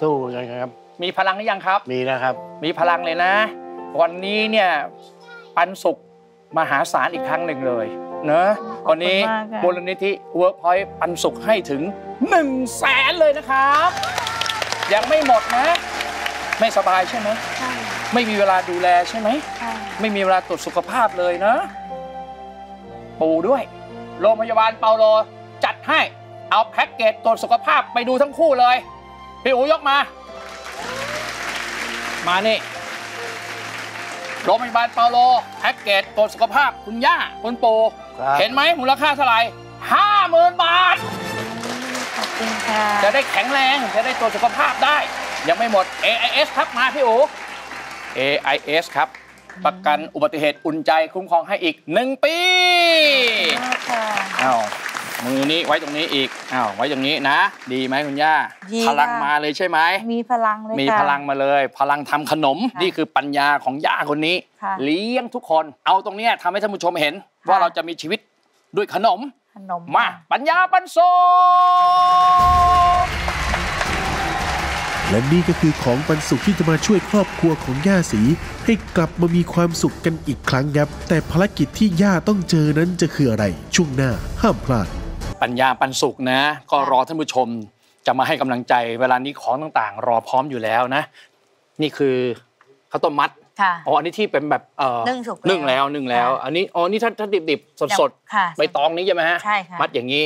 สู้กันครับมีพลังหรือยังครับมีนะครับมีพลังเลยนะวันนี้เนี่ยปันสุขมหาศาลอีกครั้งหนึ่งเลยเนอะวันนี้มูลนิธิเวิร์กพอยต์ปันสุขให้ถึงหนึ่งแสนเลยนะครับยังไม่หมดนะไม่สบายใช่ไหมใช่ไม่มีเวลาดูแลใช่ไหมใช่ไม่มีเวลาตรวจสุขภาพเลยนะปู่ด้วยโรงพยาบาลเปาโลจัดให้เอาแพ็กเกจตรวจสุขภาพไปดูทั้งคู่เลยพี่อู๋ยกมามานี่โรงพยาบาลเปาโลแพ็กเกจตรวจสุขภาพคุณย่าคุณปู่เห็นไหมมูลค่าเท่าไหร่ ห้าหมื่นบาทขอบคุณค่ะจะได้แข็งแรงจะได้ตัวสุขภาพได้ยังไม่หมด เอ ไอ เอส ครับมาพี่โอ เอ ไอ เอส ครับประกันอุบัติเหตุอุ่นใจคุ้มครองให้อีกหนึ่งปีอ้าวมือนี้ไว้ตรงนี้อีกอ้าวไว้อย่างนี้นะดีไหมคุณย่าพลังมาเลยใช่ไหมมีพลังเลยมีพลังมาเลยพลังทำขนมนี่คือปัญญาของย่าคนนี้เลี้ยงทุกคนเอาตรงนี้ทำให้ท่านผู้ชมเห็นว่าเราจะมีชีวิตด้วยขนมขนมมาปัญญาปันโสและนี่ก็คือของปันสุขที่จะมาช่วยครอบครัวของย่าศรีให้กลับมามีความสุขกันอีกครั้งครับแต่ภารกิจที่ย่าต้องเจอนั้นจะคืออะไรช่วงหน้าห้ามพลาดปัญญาปันสุขนะก็รอท่านผู้ชมจะมาให้กำลังใจเวลานี้ของต่างๆรอพร้อมอยู่แล้วนะนี่คือข้าวต้มมัดอ๋ออันนี้ที่เป็นแบบนึ่งสุกนึ่งแล้วนึ่งแล้วอันนี้อ๋อนี่ถ้าถ้าดิบๆสดๆใบตองนี้ใช่ไหมฮะมัดอย่างนี้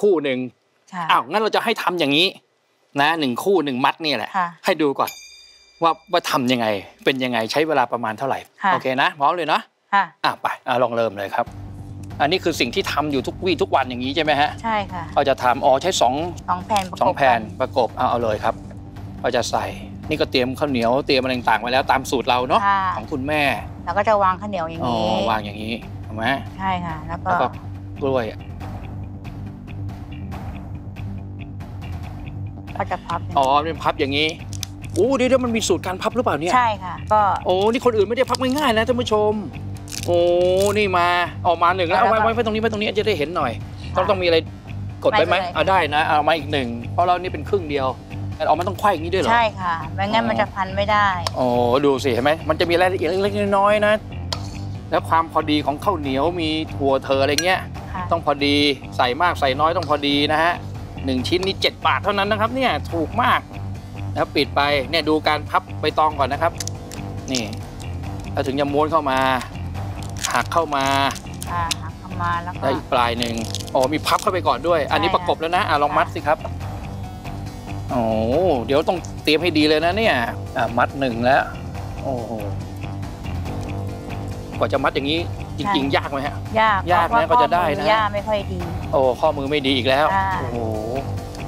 คู่หนึ่งอ้าวงั้นเราจะให้ทำอย่างนี้นะหนึ่งคู่หนึ่งมัดนี่แหละให้ดูก่อนว่าว่าทำยังไงเป็นยังไงใช้เวลาประมาณเท่าไหร่โอเคนะพร้อมเลยเนาะอ่ะไปลองเริ่มเลยครับอันนี้คือสิ่งที่ทำอยู่ทุกวี่ทุกวันอย่างนี้ใช่ไหมฮะใช่ค่ะเราจะทำอ๋อใช้สองสองแผ่นสองแผ่นประกบเอาเอาเลยครับเราจะใส่นี่ก็เตรียมข้าวเหนียวเตรียมอะไรต่างๆไว้แล้วตามสูตรเราเนาะของคุณแม่เราก็จะวางข้าวเหนียวอย่างนี้วางอย่างนี้ใช่ไหมใช่ค่ะแล้วก็กล้วยก็จะพับอ๋อเป็นพับอย่างนี้โอ้เดี๋ยวมันมีสูตรการพับหรือเปล่าเนี่ยใช่ค่ะก็โอ้นี่คนอื่นไม่ได้พับง่ายๆนะท่านผู้ชมโอ้นี่มาออกมาหนึ่งแล้วเอาไว้ไว้ตรงนี้ไว้ตรงนี้จะได้เห็นหน่อยต้องต้องมีอะไรกดไว้ไหมเอาได้นะเอามาอีกหนึ่งเพราะเรานี่เป็นครึ่งเดียวเอามันต้องไขว้อย่างนี้ด้วยเหรอใช่ค่ะไม่งั้นมันจะพันไม่ได้โอ้ดูสิเห็นไหมมันจะมีรายละเอียดเล็กๆน้อยๆนะแล้วความพอดีของข้าวเหนียวมีถั่วเธออะไรเงี้ยต้องพอดีใส่มากใส่น้อยต้องพอดีนะฮะหนึ่งชิ้นนี้เจ็ดบาทเท่านั้นนะครับเนี่ยถูกมากแล้วปิดไปเนี่ยดูการพับใบตองก่อนนะครับนี่เราถึงจะม้วนเข้ามาหักเข้ามาหักเข้ามาแล้วก็ได้อีกปลายหนึ่งอ๋อมีพับเข้าไปก่อนด้วยอันนี้ประกบแล้วนะอ่ะลองมัดสิครับโอ้เดี๋ยวต้องเตรียมให้ดีเลยนะเนี่ยอ่ะมัดหนึ่งแล้วโอ้โหกว่าจะมัดอย่างนี้จริงๆยากไหมฮะยากยากนะก็จะได้นะย่าไม่ค่อยดีโอ้ข้อมือไม่ดีอีกแล้วโอ้โห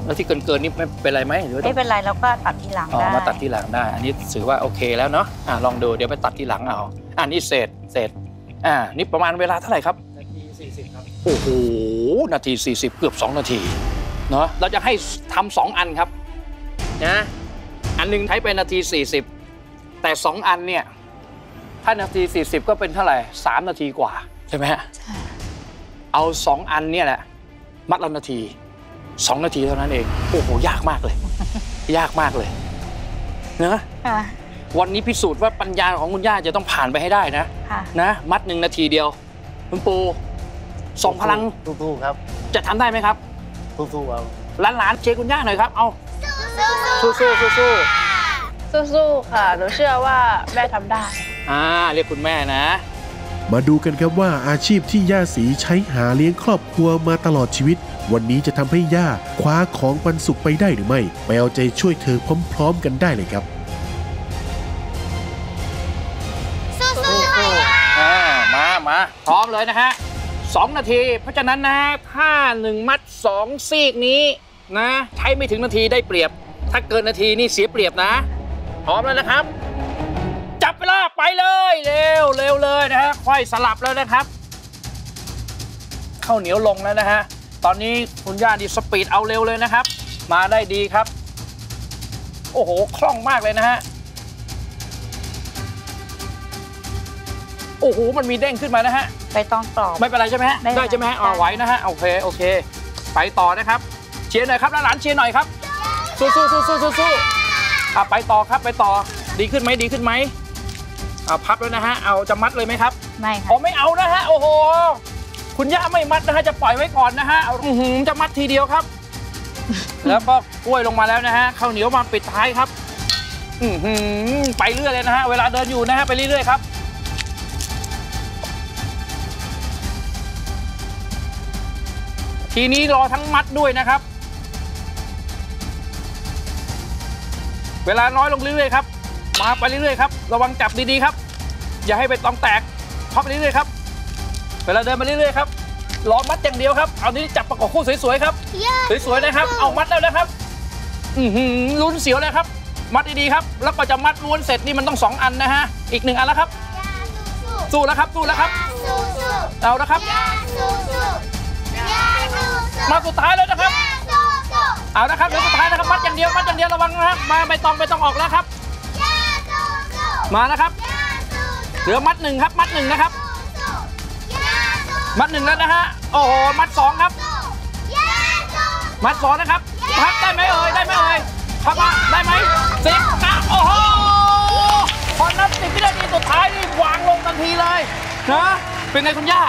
แล้วที่เกินเกินนี่ไม่เป็นไรไหมหรือไม่เป็นไรเราก็ตัดทีหลังได้มาตัดทีหลังได้อันนี้ถือว่าโอเคแล้วเนาะอ่ะลองดูเดี๋ยวไปตัดทีหลังเอาอันนี้เสร็จเสร็จอ่านี่ประมาณเวลาเท่าไหร่ครับนาทีสี่สิบครับโอ้โหนาทีสี่สิบเกือบสองนาทีเนาะเราจะให้ทำสองอันครับนะอันหนึ่งใช้เป็นนาทีสี่สิบแต่สองอันเนี่ยถ้านาทีสี่สิบก็เป็นเท่าไหร่สามนาทีกว่าใช่ไหมฮะเอาสองอันเนี่ยแหละมัดละนาทีสองนาทีเท่านั้นเองโอ้โหยากมากเลยยากมากเลยเนอะวันนี้พิสูจน์ว่าปัญญาของคุณย่าจะต้องผ่านไปให้ได้นะนะมัดหนึ่งนาทีเดียวคุณปูส่งพลังสู้ๆครับจะทำได้ไหมครับสู้ๆครับหลานๆเชียร์คุณย่าหน่อยครับเอาสู้ๆสู้ๆสู้ๆค่ะหนูเชื่อว่าแม่ทำได้อ่าเรียกคุณแม่นะมาดูกันครับว่าอาชีพที่ย่าศรีใช้หาเลี้ยงครอบครัวมาตลอดชีวิตวันนี้จะทำให้ย่าคว้าของปันสุขไปได้หรือไม่ไปเอาใจช่วยเธอพร้อมๆกันได้เลยครับสู้ๆอ่ามามาพร้อมเลยนะฮะสองนาทีเพราะฉะนั้นนะฮะถ้าหนึ่งมัดสองซีกนี้นะใช้ไม่ถึงนาทีได้เปรียบถ้าเกินนาทีนี่เสียเปรียบนะพร้อมแล้วนะครับจับเวลาไปเลยเร็วเร็วเลยนะฮะค่อยสลับแล้วนะครับข้าวเหนียวลงแล้วนะฮะตอนนี้คุณย่าดีสปีดเอาเร็วเลยนะครับมาได้ดีครับโอ้โหคล่องมากเลยนะฮะโอ้โหมันมีเด้งขึ้นมานะฮะไปต้องต่อไม่เป็นไรใช่ไหมฮะได้ใช่ไหมฮะเอาไว้นะฮะโอเคโอเคไปต่อนะครับเชียร์หน่อยครับหลานเชียร์หน่อยครับสู้สู้สู้สู้สู้สู้อ่ะไปต่อครับไปต่อดีขึ้นไหมดีขึ้นไหมอ่ะพับแล้วนะฮะเอาจะมัดเลยไหมครับไม่ค่ะอ๋อไม่เอานะฮะโอ้โหคุณย่าไม่มัดนะฮะจะปล่อยไว้ก่อนนะฮะจะมัดทีเดียวครับแล้วก็กล้วยลงมาแล้วนะฮะข้าวเหนียวมาปิดท้ายครับอืมไปเรื่อยเลยนะฮะเวลาเดินอยู่นะฮะไปเรื่อยๆครับทีนี้รอทั้งมัดด้วยนะครับเวลาน้อยลงเรื่อยๆครับมาไปเรื่อยๆครับระวังจับดีๆครับอย่าให้ใบตองแตกพับไปเรื่อยๆครับเวลาเดินไปเรื่อยๆครับ รอมัดอย่างเดียวครับเอานี้จับประกบคู่สวยๆครับสวยๆนะครับเอามัดแล้วนะครับอือหือลุ้นเสียวเลยครับมัดดีๆครับแล้วก็จะมัดล้วนเสร็จนี่มันต้องสองอันนะฮะอีกหนึ่งอันแล้วครับสู้แล้วครับสู้แล้วครับเอาแล้วครับมาสุดท้ายแล้วนะครับเอานะครับเดี๋ยวสุดท้ายนะครับมัดอย่างเดียวมัดอย่างเดียวระวังนะครับมาใบตองใบตองออกแล้วครับมานะครับเหลือมัดหนึ่งครับมัดหนึ่งนะครับมัดหนึ่งแล้วนะฮะโอ้โหมัดสองครับมัดสองนะครับพับได้ไหมเอ่ยได้ไหมเอ่ยพับมาได้ไหมสิบนะโอ้โหพอนับสิบวินาทีสุดท้ายนี่วางลงทันทีเลยนะเป็นไงคุณย่า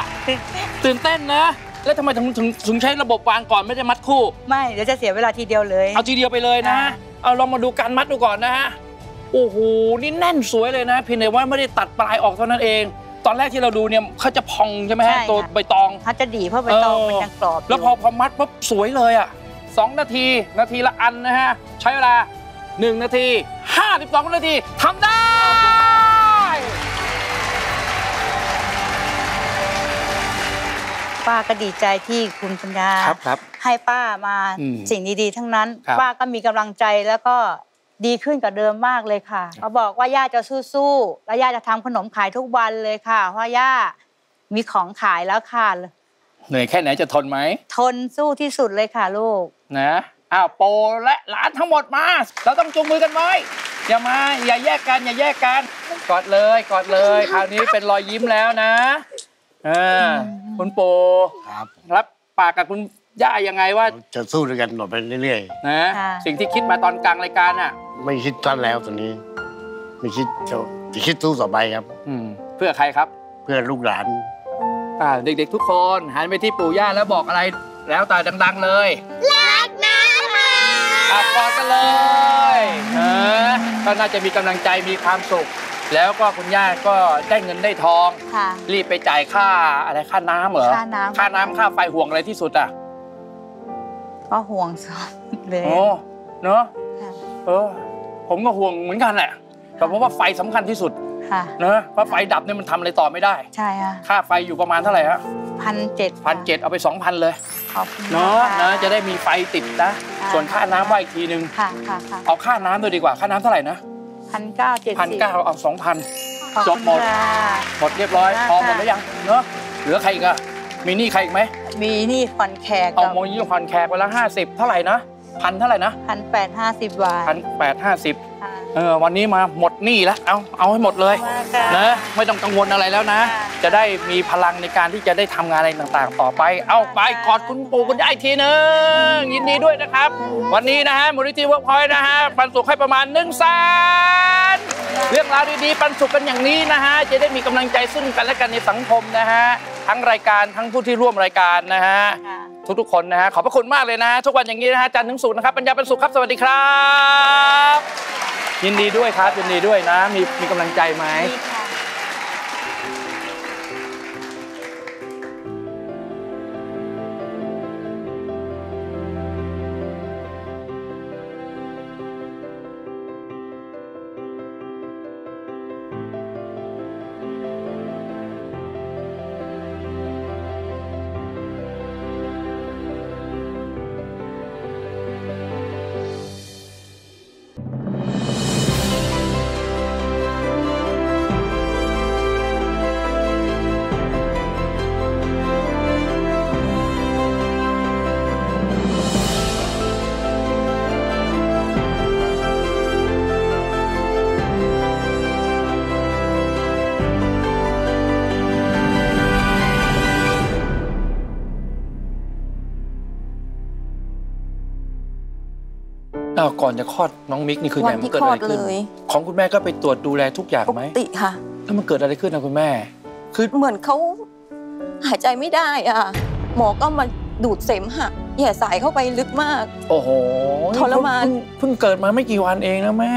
ตื่นเต้นนะแล้วทำไมถึงถึงใช้ระบบวางก่อนไม่ได้มัดคู่ไม่เดี๋ยวจะเสียเวลาทีเดียวเลยเอาทีเดียวไปเลยนะเอาลองมาดูการมัดดูก่อนนะฮะโอ้โหนี่แน่นสวยเลยนะเพียงแต่ว่าไม่ได้ตัดปลายออกเท่านั้นเองตอนแรกที่เราดูเนี่ยเขาจะพองใช่ไหมฮะตัวใบตองเขาจะดีเพราะใบตองมันยังกรอบแล้วพอพอมัดปุ๊บสวยเลยอ่ะสองนาทีนาทีละอันนะฮะใช้เวลาหนึ่งนาทีห้าสิบสองนาทีทำได้ป้าก็ดีใจที่คุณปัญญาให้ป้ามาสิ่งดีๆทั้งนั้นป้าก็มีกำลังใจแล้วก็ดีขึ้นกว่าเดิมมากเลยค่ะเขาบอกว่าย่าจะสู้ๆแล้วย่าจะทำขนมขายทุกวันเลยค่ะเพราะย่ามีของขายแล้วค่ะเหนื่อยแค่ไหนจะทนไหมทนสู้ที่สุดเลยค่ะลูกนะอ้าวโปและหลานทั้งหมดมาเราต้องจูงมือกันไว้อย่ามาอย่าแยกกันอย่าแยกกันกอดเลยกอดเลยคราวนี้เป็นรอยยิ้มแล้วนะเออคุณโปครับรับปากกับคุณย่ายังไงว่าจะสู้ด้วยกันต่อไปเรื่อยๆนะสิ่งที่คิดมาตอนกลางรายการอ่ะไม่คิดสั้นแล้วตอนนี้ไม่คิดจะจะคิดสู้ต่อไปครับอืมเพื่อใครครับเพื่อลูกหลานอ่าเด็กๆทุกคนหันไปที่ปู่ย่าแล้วบอกอะไรแล้วแต่ดังๆเลยรักนะคะอ่ะกอดกันเลยเออก็น่าจะมีกำลังใจมีความสุขแล้วก็คุณย่าก็ได้เงินได้ทองรีบไปจ่ายค่าอะไรค่าน้ำเหรอค่าน้ำค่าน้ำค่าไฟห่วงอะไรที่สุดอ่ะก็ห่วงสุดเลยโอ้เนอะเออผมก็ห่วงเหมือนกันแหละแต่เพราะว่าไฟสำคัญที่สุดเนอะเพราะไฟดับเนี่ยมันทำอะไรต่อไม่ได้ใช่ค่ะค่าไฟอยู่ประมาณเท่าไหร่ฮะพันเจ็ดพันเจ็ดเอาไปสองพันเลยเนอะนะจะได้มีไฟติดนะส่วนค่าน้ำไว้อีกทีนึงค่ะค่ะเอาค่าน้ำโดยดีกว่าค่าน้ำเท่าไหร่นะพันเก้าเจ็ดพันเก้าเอาสองพันจบหมดหมดเรียบร้อยพอหมดแล้วยังเนอะเหลือใครอีกอะมีนี่ใครอีกไหมมีนี่คอนแคร์เอาโมนี่คอนแคร์ไปละห้าสิบเท่าไหร่นะพันเท่าไหร่นะพันแปดห้าสิบบาทพันแปดห้าสิบเออวันนี้มาหมดหนี้แล้วเอาเอาให้หมดเลยนะไม่ต้องกังวลอะไรแล้วนะจะได้มีพลังในการที่จะได้ทำงานอะไรต่างๆต่อไปเอาไปกอดคุณปู่คุณย่าอีกทีนึงยินดีด้วยนะครับวันนี้นะฮะมูลนิธิเวิร์คพอยท์นะฮะปันสุขให้ประมาณหนึ่งแสนเรื่องราวดีๆปันสุขกันอย่างนี้นะฮะจะได้มีกำลังใจซึ่งกันและกันในสังคมนะฮะทั้งรายการทั้งผู้ที่ร่วมรายการนะฮะทุกๆคนนะฮะขอบพระคุณมากเลยนะทุกวันอย่างนี้นะฮะจันทร์ถึงศุกร์นะครับปัญญาปันสุขครับสวัสดีครับยินดีด้วยครับยินดีด้วยนะมีมีกำลังใจไหมก่อนจะคลอดน้องมิกนี่คือไหนมันเกิดอะไรขึ้นของคุณแม่ก็ไปตรวจดูแลทุกอย่างไหมปกติค่ะแล้วมันเกิดอะไรขึ้นนะคุณแม่คือเหมือนเขาหายใจไม่ได้อ่ะหมอก็มาดูดเสมหะแย่สายเข้าไปลึกมากโอ้โหทรมานเพิ่งเกิดมาไม่กี่วันเองนะแม่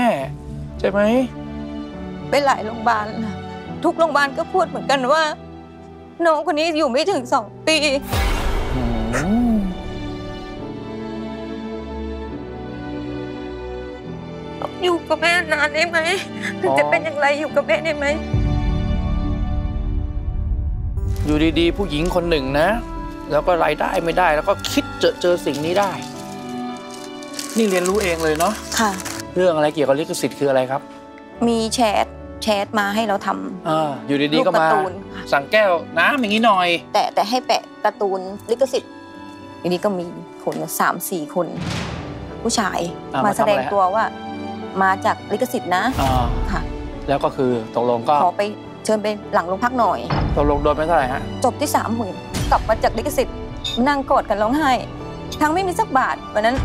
ใช่ไหมไปหลายโรงพยาบาลทุกโรงพยาบาลก็พูดเหมือนกันว่าน้องคนนี้อยู่ไม่ถึงสองปีอยู่กับแม่นานได้ไหมถึงจะเป็นอย่างไรอยู่กับแม่ได้ไหมอยู่ดีๆผู้หญิงคนหนึ่งนะ แล้วก็รายได้ไม่ได้แล้วก็คิดเจอเจอสิ่งนี้ได้นี่เรียนรู้เองเลยเนาะค่ะเรื่องอะไรเกี่ยวกับลิขสิทธิ์คืออะไรครับมีแชทแชทมาให้เราทำอ่าอยู่ดีๆก็มาสั่งแก้วน้ำอย่างนี้หน่อยแต่แต่ให้แปะการ์ตูนลิขสิทธิ์อยู่ดีก็มีคนสามสี่คนผู้ชายมาแสดงตัวว่ามาจากลิขสิทธิ์นะค่ะแล้วก็คือตกลงก็ขอไปเชิญไปหลังโรงพักหน่อยตกลงโดนไปเท่าไหร่ฮะจบที่สามหมื่นกลับมาจากลิขสิทธิ์นั่งกอดกันร้องไห้ทั้งไม่มีสักบาทวันนั้น